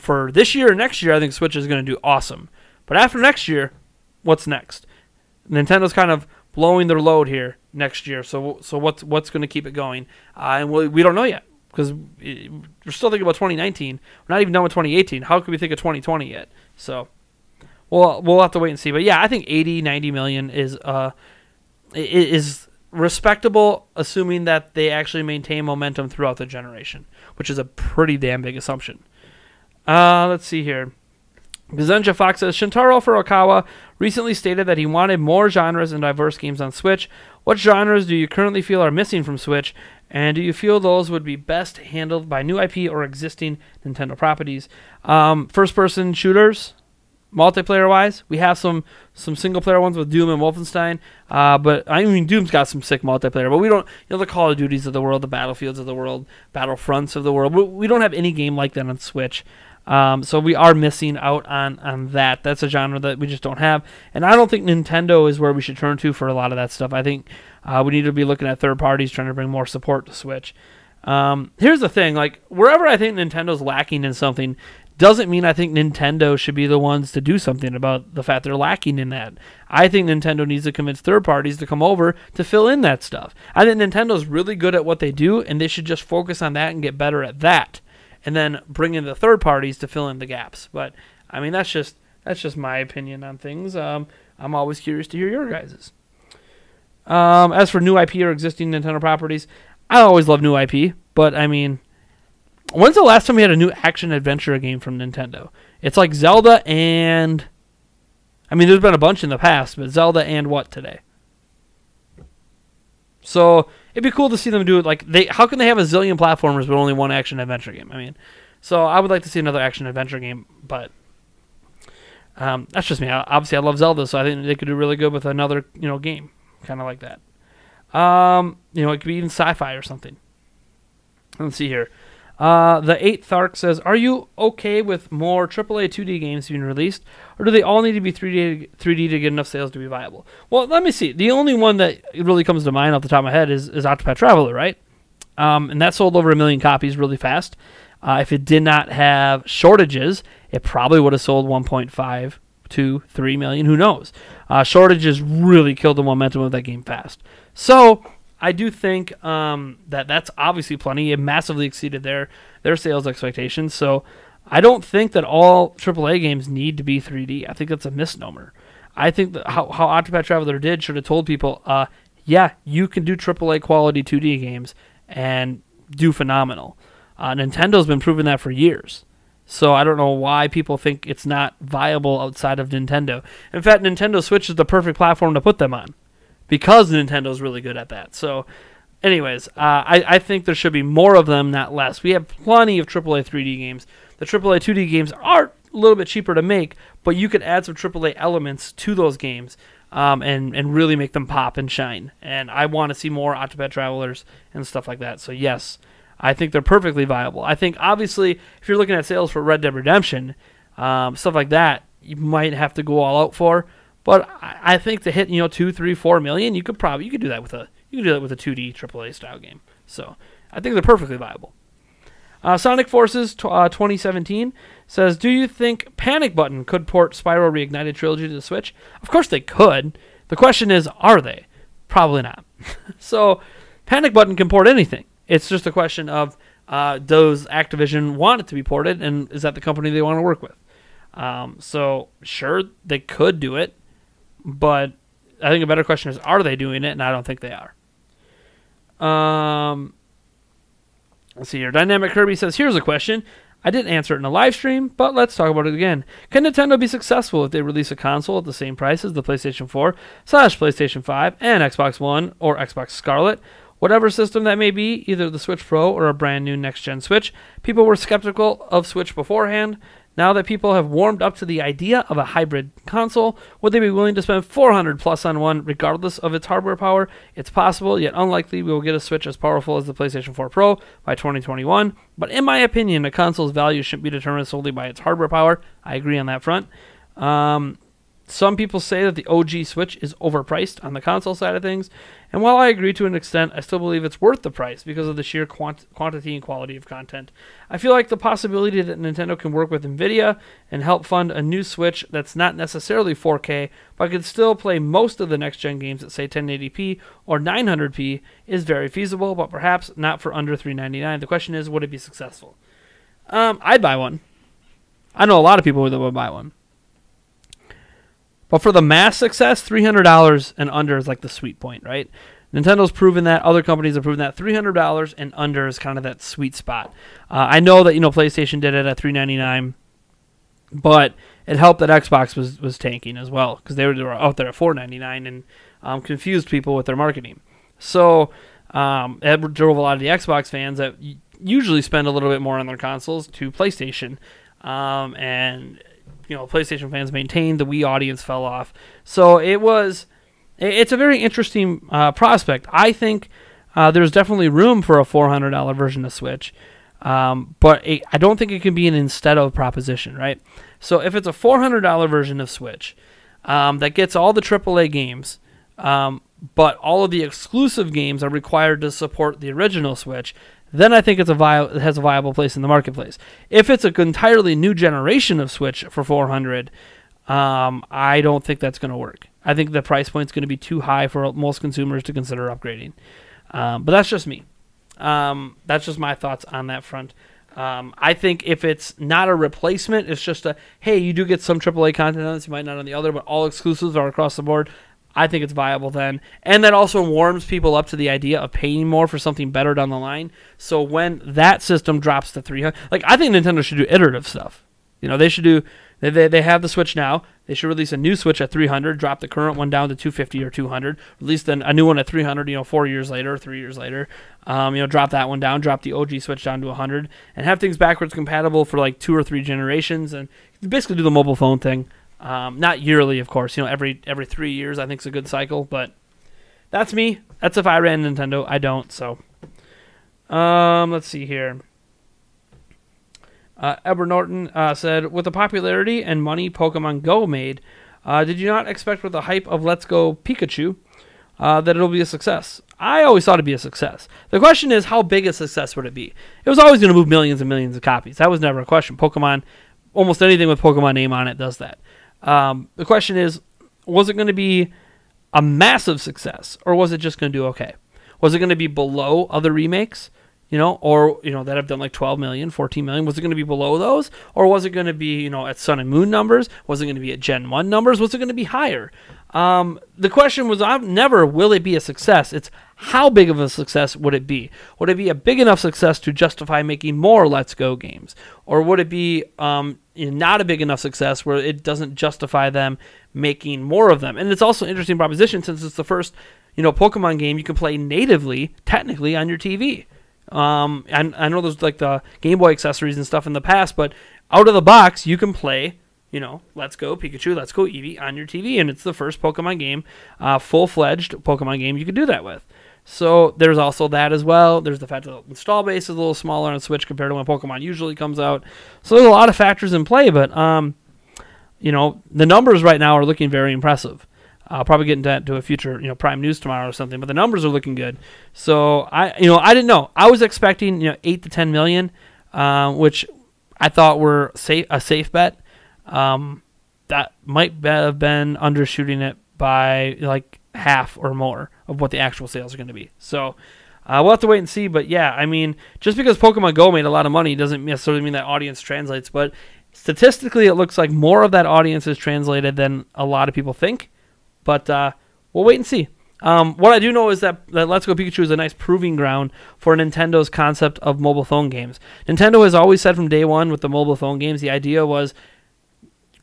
For this year and next year, I think Switch is going to do awesome. But after next year, what's next? Nintendo's kind of blowing their load here next year, so what's going to keep it going? And we don't know yet, because we're still thinking about 2019. We're not even done with 2018. How can we think of 2020 yet? So... well, we'll have to wait and see. But yeah, I think 80, 90 million is respectable, assuming that they actually maintain momentum throughout the generation, which is a pretty damn big assumption. Let's see here. Gazenja Fox says, Shintaro Furukawa recently stated that he wanted more genres and diverse games on Switch. What genres do you currently feel are missing from Switch, and do you feel those would be best handled by new IP or existing Nintendo properties? First-person shooters... multiplayer-wise, we have some single-player ones with Doom and Wolfenstein, but I mean, Doom's got some sick multiplayer, but we don't, you know, the Call of Duties of the world, the Battlefields of the world, Battlefronts of the world, we don't have any game like that on Switch, so we are missing out on that. That's a genre that we just don't have, and I don't think Nintendo is where we should turn to for a lot of that stuff. I think we need to be looking at third parties, trying to bring more support to Switch. Here's the thing, like, wherever I think Nintendo's lacking in something, doesn't mean I think Nintendo should be the ones to do something about the fact they're lacking in that. I think Nintendo needs to convince third parties to come over to fill in that stuff. I think Nintendo's really good at what they do, and they should just focus on that and get better at that, and then bring in the third parties to fill in the gaps. But I mean, that's just my opinion on things. I'm always curious to hear your guys's. As for new IP or existing Nintendo properties, I always love new IP, but I mean, When's the last time we had a new action-adventure game from Nintendo? It's like Zelda and... I mean, there's been a bunch in the past, but Zelda and what today? So, it'd be cool to see them do it. Like, they, how can they have a zillion platformers but only one action-adventure game? I mean, so I would like to see another action-adventure game, but... that's just me. Obviously, I love Zelda, so I think they could do really good with another, you know, game. Kind of like that. You know, it could be even sci-fi or something. Let's see here. The 8th Thark says, are you okay with more AAA 2D games being released, or do they all need to be 3D to get enough sales to be viable? Well, let me see. The only one that really comes to mind off the top of my head is Octopath Traveler, right? And that sold over 1 million copies really fast. If it did not have shortages, it probably would have sold 1.5, 2, 3 million. Who knows? Shortages really killed the momentum of that game fast. So I do think that that's obviously plenty. It massively exceeded their sales expectations. So I don't think that all AAA games need to be 3D. I think that's a misnomer. I think that how Octopath Traveler did should have told people, yeah, you can do AAA quality 2D games and do phenomenal. Nintendo's been proving that for years. So I don't know why people think it's not viable outside of Nintendo. In fact, Nintendo Switch is the perfect platform to put them on, because Nintendo's really good at that. So anyways, I think there should be more of them, not less. We have plenty of AAA 3D games. The AAA 2D games are a little bit cheaper to make, but you could add some AAA elements to those games and really make them pop and shine. And I want to see more Octopath Travelers and stuff like that. So yes, I think they're perfectly viable. I think, obviously, if you're looking at sales for Red Dead Redemption, stuff like that, you might have to go all out for. But I think to hit, you know, 2, 3, 4 million, you could do that with a 2D AAA style game. So I think they're perfectly viable. Sonic Forces 2017 says, do you think Panic Button could port Spyro Reignited Trilogy to the Switch? Of course they could. The question is, are they? Probably not. So Panic Button can port anything. It's just a question of does Activision want it to be ported, and is that the company they want to work with? So sure, they could do it. But I think a better question is, are they doing it? And I don't think they are. Let's see here. Dynamic Kirby says, here's a question. I didn't answer it in a live stream, but let's talk about it again. Can Nintendo be successful if they release a console at the same price as the PlayStation 4 / PlayStation 5 and Xbox One or Xbox Scarlet? Whatever system that may be, either the Switch Pro or a brand new next-gen Switch. People were skeptical of Switch beforehand. Now that people have warmed up to the idea of a hybrid console, would they be willing to spend $400+ on one regardless of its hardware power? It's possible, yet unlikely we will get a Switch as powerful as the PlayStation 4 Pro by 2021. But in my opinion, a console's value shouldn't be determined solely by its hardware power. I agree on that front. Some people say that the OG Switch is overpriced on the console side of things, and while I agree to an extent, I still believe it's worth the price because of the sheer quantity and quality of content. I feel like the possibility that Nintendo can work with NVIDIA and help fund a new Switch that's not necessarily 4K, but could still play most of the next-gen games at, say, 1080p or 900p is very feasible, but perhaps not for under $399. The question is, would it be successful? I'd buy one. I know a lot of people that would buy one. But for the mass success, $300 and under is like the sweet point, right? Nintendo's proven that. Other companies have proven that. $300 and under is kind of that sweet spot. I know that, you know, PlayStation did it at $399, but it helped that Xbox was tanking as well because they were out there at $499 and confused people with their marketing. So that drove a lot of the Xbox fans that usually spend a little bit more on their consoles to PlayStation, and you know, PlayStation fans maintained, the Wii audience fell off. So it's a very interesting prospect. I think there's definitely room for a $400 version of Switch, but I don't think it can be an instead of proposition, right? So if it's a $400 version of Switch that gets all the AAA games, but all of the exclusive games are required to support the original Switch, then I think it has a viable place in the marketplace. If it's an entirely new generation of Switch for $400, I don't think that's going to work. I think the price point's going to be too high for most consumers to consider upgrading. But that's just me. That's just my thoughts on that front. I think if it's not a replacement, it's just a, hey, you do get some AAA content on this, you might not on the other, but all exclusives are across the board, I think it's viable then. And that also warms people up to the idea of paying more for something better down the line. So when that system drops to 300, like, I think Nintendo should do iterative stuff. You know, they should do, they have the Switch now. They should release a new Switch at 300, drop the current one down to 250 or 200, release then a new one at 300, you know, 4 years later, 3 years later, you know, drop that one down, drop the OG Switch down to 100, and have things backwards compatible for like 2 or 3 generations, and basically do the mobile phone thing. Not yearly, of course, you know, every 3 years, I think is a good cycle, but that's me. That's if I ran Nintendo. I don't, so. Let's see here. Edward Norton said, with the popularity and money Pokemon Go made, did you not expect with the hype of Let's Go Pikachu that it'll be a success? I always thought it'd be a success. The question is, how big a success would it be? It was always going to move millions and millions of copies. That was never a question. Pokemon, almost anything with Pokemon name on it does that. The question is, was it going to be a massive success, or was it just going to do okay? Was it going to be below other remakes? You know, or, you know, that have done like 12 million, 14 million. Was it going to be below those? Or was it going to be, you know, at Sun and Moon numbers? Was it going to be at Gen 1 numbers? Was it going to be higher? The question was never, will it be a success? It's how big of a success would it be? Would it be a big enough success to justify making more Let's Go games? Or would it be you know, not a big enough success where it doesn't justify them making more of them? And it's also an interesting proposition, since it's the first, you know, Pokemon game you can play natively, technically, on your TV. I know there's like the Game Boy accessories and stuff in the past, but out of the box, you can play, you know, Let's Go Pikachu, Let's Go Eevee on your TV, and it's the first Pokemon game, full-fledged Pokemon game you could do that with. So there's also that as well. There's the fact that the install base is a little smaller on Switch compared to when Pokemon usually comes out. So there's a lot of factors in play, but, you know, the numbers right now are looking very impressive. I'll probably get into that to a future, you know, Prime News tomorrow or something, but the numbers are looking good. So I didn't know. I was expecting, you know, 8 to 10 million, which I thought were a safe bet. That might have been undershooting it by like half or more of what the actual sales are going to be. So we'll have to wait and see. But yeah, I mean, just because Pokemon Go made a lot of money doesn't necessarily mean that audience translates. But statistically, it looks like more of that audience is translated than a lot of people think. But we'll wait and see. What I do know is that Let's Go Pikachu is a nice proving ground for Nintendo's concept of mobile phone games. Nintendo has always said from day one with the mobile phone games, the idea was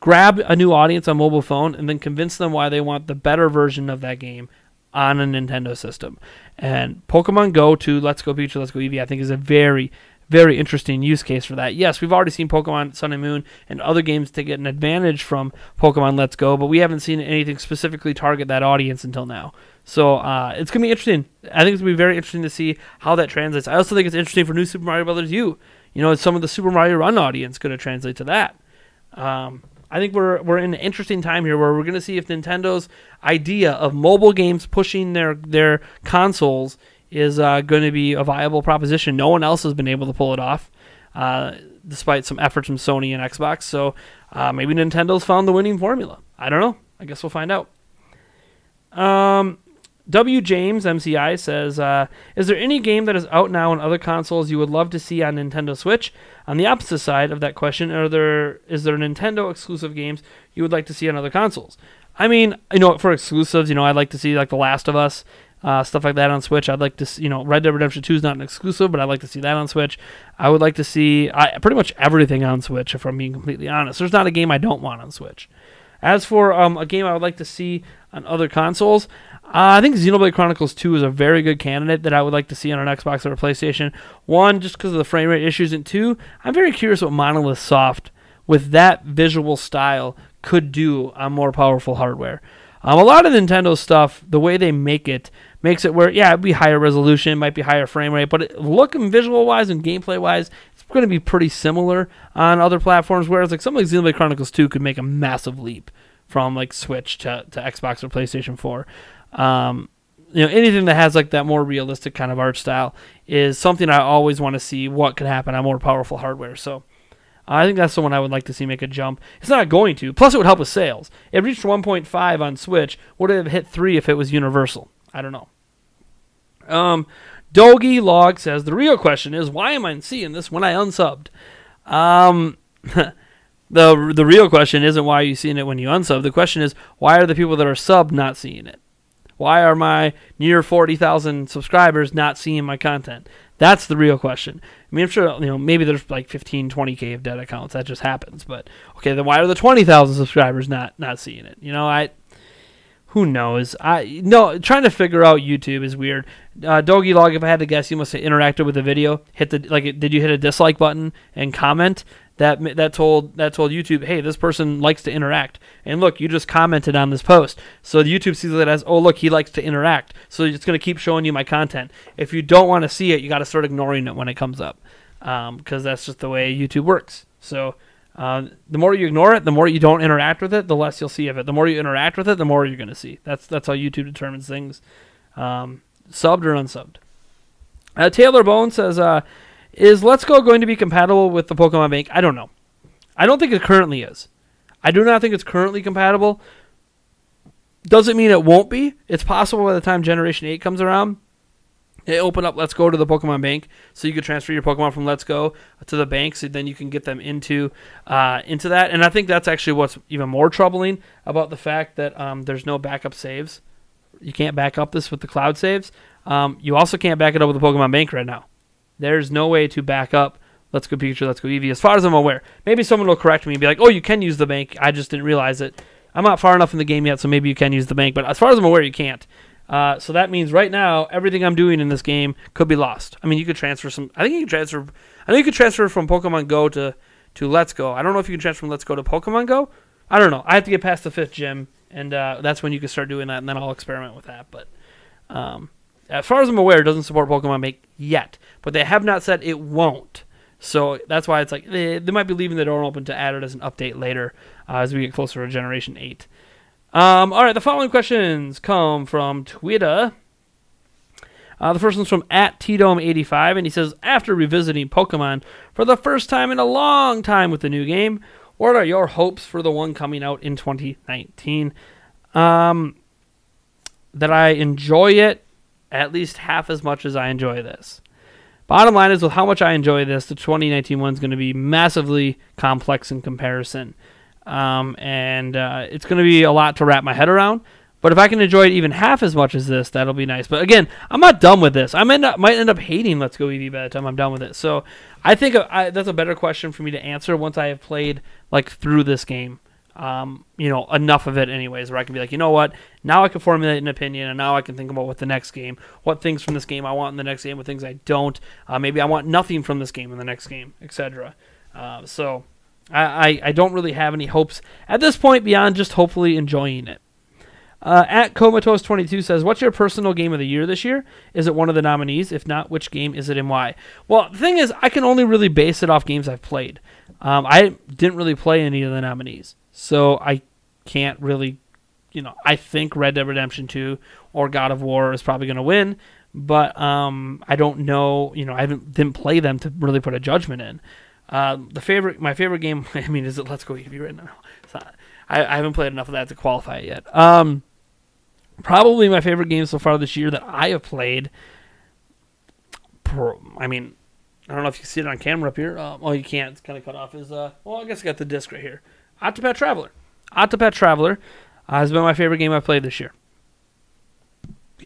grab a new audience on mobile phone and then convince them why they want the better version of that game on a Nintendo system. And Pokemon Go to Let's Go Pikachu, Let's Go Eevee, I think is a very, very interesting use case for that. Yes, we've already seen Pokemon Sun and Moon and other games to get an advantage from Pokemon Let's Go, but we haven't seen anything specifically target that audience until now. So it's going to be interesting. I think it's going to be very interesting to see how that translates. I also think it's interesting for New Super Mario Bros. U. You know, some of the Super Mario Run audience going to translate to that. I think we're in an interesting time here where we're going to see if Nintendo's idea of mobile games pushing their consoles is going to be a viable proposition. No one else has been able to pull it off, despite some efforts from Sony and Xbox. So maybe Nintendo's found the winning formula. I don't know. I guess we'll find out. W. James, MCI, says, is there any game that is out now on other consoles you would love to see on Nintendo Switch? On the opposite side of that question, is there Nintendo-exclusive games you would like to see on other consoles? I mean, you know, for exclusives, you know, I'd like to see, like, The Last of Us, stuff like that on Switch. I'd like to see, you know, Red Dead Redemption 2 is not an exclusive, but I'd like to see that on Switch. I would like to see pretty much everything on Switch, if I'm being completely honest. There's not a game I don't want on Switch. As for a game I would like to see on other consoles, I think Xenoblade Chronicles 2 is a very good candidate that I would like to see on an Xbox or a PlayStation. One, just because of the frame rate issues, and two, I'm very curious what Monolith Soft, with that visual style, could do on more powerful hardware. A lot of Nintendo stuff, the way they make it, makes it where, yeah, it'd be higher resolution, might be higher frame rate, but look and visual-wise and gameplay-wise, it's going to be pretty similar on other platforms, whereas like something like Xenoblade Chronicles 2 could make a massive leap from like Switch to Xbox or PlayStation 4. You know, anything that has like that more realistic kind of art style is something I always want to see what could happen on more powerful hardware, so I think that's the one I would like to see make a jump. It's not going to. Plus, it would help with sales. It reached 1.5 on Switch. Would it have hit 3 if it was universal? I don't know. Dogi Log says, the real question is, why am I seeing this when I unsubbed? The real question isn't why you're seeing it when you unsub. The question is, why are the people that are sub not seeing it? Why are my near 40,000 subscribers not seeing my content? That's the real question. I mean, I'm sure, you know, maybe there's like 15, 20K of dead accounts. That just happens. But, okay, then why are the 20,000 subscribers not seeing it? You know, who knows? Trying to figure out YouTube is weird. Doggy Log, if I had to guess, you must have interacted with the video. Did you hit a dislike button and comment? That told YouTube, hey, this person likes to interact. And look, you just commented on this post. So YouTube sees that as, oh, look, he likes to interact. So it's going to keep showing you my content. If you don't want to see it, you got to start ignoring it when it comes up, because that's just the way YouTube works. So the more you ignore it, the more you don't interact with it, the less you'll see of it. The more you interact with it, the more you're going to see. That's how YouTube determines things, subbed or unsubbed. Taylor Bone says, is Let's Go going to be compatible with the Pokemon Bank? I don't know. I don't think it currently is. I do not think it's currently compatible. Doesn't mean it won't be. It's possible by the time Generation 8 comes around, they open up Let's Go to the Pokemon Bank, so you could transfer your Pokemon from Let's Go to the bank, so then you can get them into that. And I think that's actually what's even more troubling about the fact that there's no backup saves. You can't back up this with the cloud saves. You also can't back it up with the Pokemon Bank right now. There's no way to back up Let's Go Pikachu, Let's Go Eevee, as far as I'm aware. Maybe someone will correct me and be like, oh, you can use the bank. I just didn't realize it. I'm not far enough in the game yet, so maybe you can use the bank. But as far as I'm aware, you can't. So that means right now, everything I'm doing in this game could be lost. I mean, you could transfer some... I know you could transfer from Pokemon Go to Let's Go. I don't know if you can transfer from Let's Go to Pokemon Go. I don't know. I have to get past the 5th gym, and that's when you can start doing that, and then I'll experiment with that. But... as far as I'm aware, it doesn't support Pokemon Bank yet, but they have not said it won't. So that's why it's like they might be leaving the door open to add it as an update later as we get closer to Generation 8. All right, the following questions come from Twitter. The first one's from @tdome85, and he says, after revisiting Pokemon for the first time in a long time with the new game, what are your hopes for the one coming out in 2019? That I enjoy it at least half as much as I enjoy this. Bottom line is, with how much I enjoy this, the 2019 one's going to be massively complex in comparison. It's going to be a lot to wrap my head around. But if I can enjoy it even half as much as this, that'll be nice. But again, I'm not done with this. I might end up hating Let's Go Eevee by the time I'm done with it. So I think that's a better question for me to answer once I have played through this game. Enough of it anyways, where I can be like, you know what, now I can formulate an opinion, and now I can think about what the next game, what things from this game I want in the next game, what things I don't, maybe I want nothing from this game in the next game, etc. So I don't really have any hopes at this point beyond just hopefully enjoying it. @comatose22 says, what's your personal game of the year this year? Is it one of the nominees? If not, which game is it and why? Well, the thing is, I can only really base it off games I've played. I didn't really play any of the nominees. So I can't really, I think Red Dead Redemption 2 or God of War is probably going to win, but I don't know, I didn't play them to really put a judgment in. My favorite game, is it Let's Go Eevee right now? I haven't played enough of that to qualify it yet. Probably my favorite game so far this year that I have played, I don't know if you can see it on camera up here. Oh, you can't. It's kind of cut off. I guess I got the disc right here. Octopath Traveler. Octopath Traveler has been my favorite game I've played this year.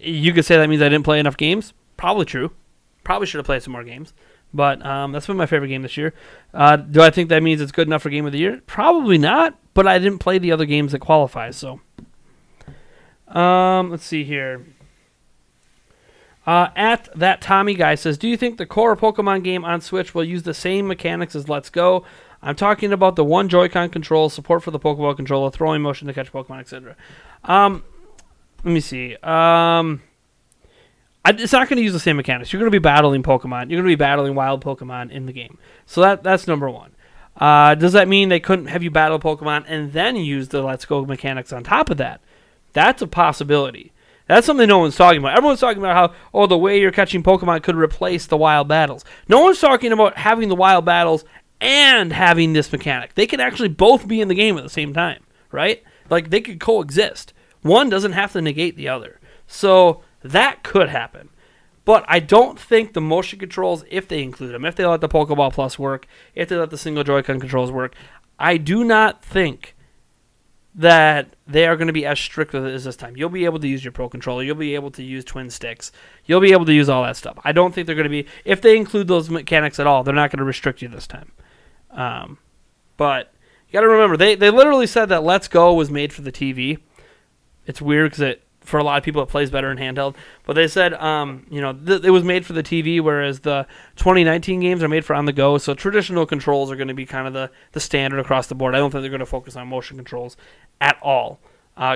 You could say that means I didn't play enough games. Probably true. Probably should have played some more games. But that's been my favorite game this year. Do I think that means it's good enough for Game of the Year? Probably not, but I didn't play the other games that qualify. So, let's see here. @TommyGuy says, do you think the core Pokemon game on Switch will use the same mechanics as Let's Go? I'm talking about the one Joy-Con control, support for the Pokeball controller, throwing motion to catch Pokemon, etc. Let me see. It's not going to use the same mechanics. You're going to be battling Pokemon. You're going to be battling wild Pokemon in the game. So that's number one. Does that mean they couldn't have you battle Pokemon and then use the Let's Go mechanics on top of that? That's a possibility. That's something no one's talking about. Everyone's talking about how, oh, the way you're catching Pokemon could replace the wild battles. No one's talking about having the wild battles and having this mechanic. They could actually both be in the game at the same time, right? They could coexist. One doesn't have to negate the other. So that could happen. But I don't think the motion controls, if they include them, if they let the Pokeball Plus work, if they let the single Joy-Con controls work, I do not think that they are going to be as strict with it as this time. You'll be able to use your Pro Controller. You'll be able to use twin sticks. You'll be able to use all that stuff. I don't think they're going to be... If they include those mechanics at all, they're not going to restrict you this time. But you got to remember, they literally said that Let's Go was made for the TV. It's weird because for a lot of people, it plays better in handheld. But they said, you know, it was made for the TV, whereas the 2019 games are made for on the go. So traditional controls are going to be kind of the standard across the board. I don't think they're going to focus on motion controls at all.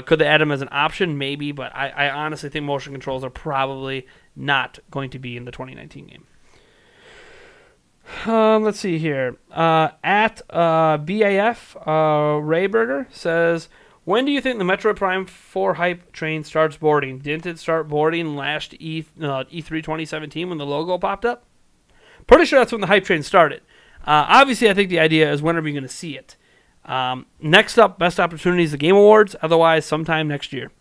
Could they add them as an option? Maybe, but I honestly think motion controls are probably not going to be in the 2019 game. Let's see here. At BAF Rayburger says, when do you think the Metroid Prime 4 hype train starts boarding? Didn't it start boarding last E3 2017 when the logo popped up? Pretty sure that's when the hype train started. Obviously, I think the idea is, when are we going to see it? Next up, best opportunities, the Game Awards. Otherwise, sometime next year.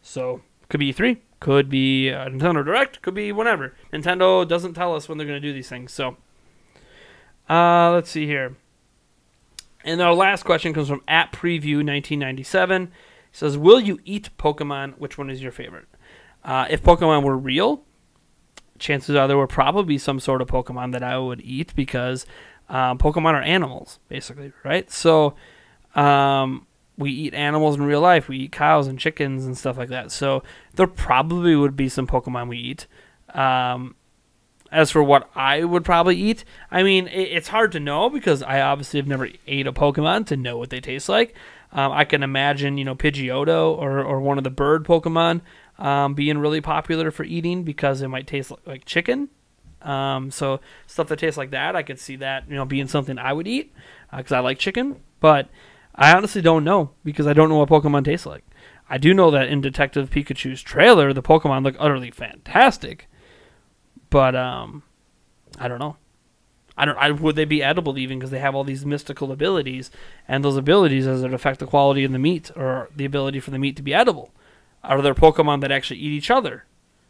So, could be E3. Could be Nintendo Direct. Could be whenever. Nintendo doesn't tell us when they're going to do these things. So, let's see here. And our last question comes from @preview1997. It says, will you eat Pokemon? Which one is your favorite? If Pokemon were real, chances are there would probably be some sort of Pokemon that I would eat, because Pokemon are animals, basically, right? So we eat animals in real life. We eat cows and chickens and stuff like that. So there probably would be some Pokemon we eat. As for what I would probably eat, I mean, it's hard to know because I obviously have never ate a Pokemon to know what they taste like. I can imagine, you know, Pidgeotto or one of the bird Pokemon being really popular for eating because it might taste like chicken. So stuff that tastes like that, I could see that, you know, being something I would eat because I like chicken. But I honestly don't know because I don't know what Pokemon tastes like. I do know that in Detective Pikachu's trailer, the Pokemon look utterly fantastic. But I don't know. Would they be edible even, because they have all these mystical abilities, and those abilities, does it affect the quality of the meat or the ability for the meat to be edible? Are there Pokemon that actually eat each other?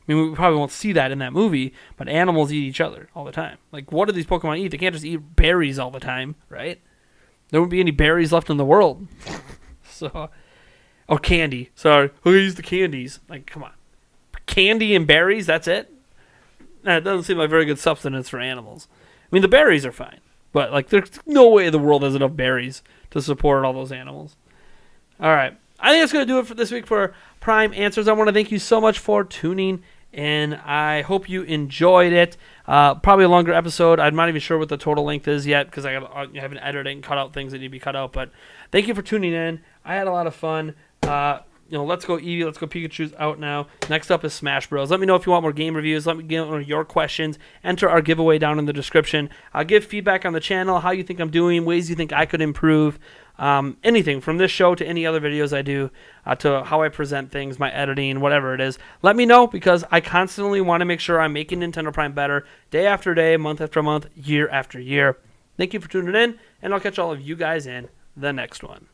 I mean, we probably won't see that in that movie, but animals eat each other all the time. Like, what do these Pokemon eat? They can't just eat berries all the time, right? There wouldn't be any berries left in the world. So, oh, candy. Sorry, who used the candies? Like, come on, candy and berries. That's it. It doesn't seem like very good substance for animals. I mean, the berries are fine, but like, there's no way in the world has enough berries to support all those animals. All right, I think that's going to do it for this week for Prime Answers. I want to thank you so much for tuning in. I hope you enjoyed it. Probably a longer episode. I'm not even sure what the total length is yet because I haven't edited and cut out things that need to be cut out. But thank you for tuning in. I had a lot of fun. You know, Let's Go Eevee, Let's Go Pikachu's out now. Next up is Smash Bros. Let me know if you want more game reviews. Let me know your questions. Enter our giveaway down in the description. Give feedback on the channel, how you think I'm doing, ways you think I could improve, anything from this show to any other videos I do, to how I present things, my editing, whatever it is. Let me know, because I constantly want to make sure I'm making Nintendo Prime better day after day, month after month, year after year. Thank you for tuning in, and I'll catch all of you guys in the next one.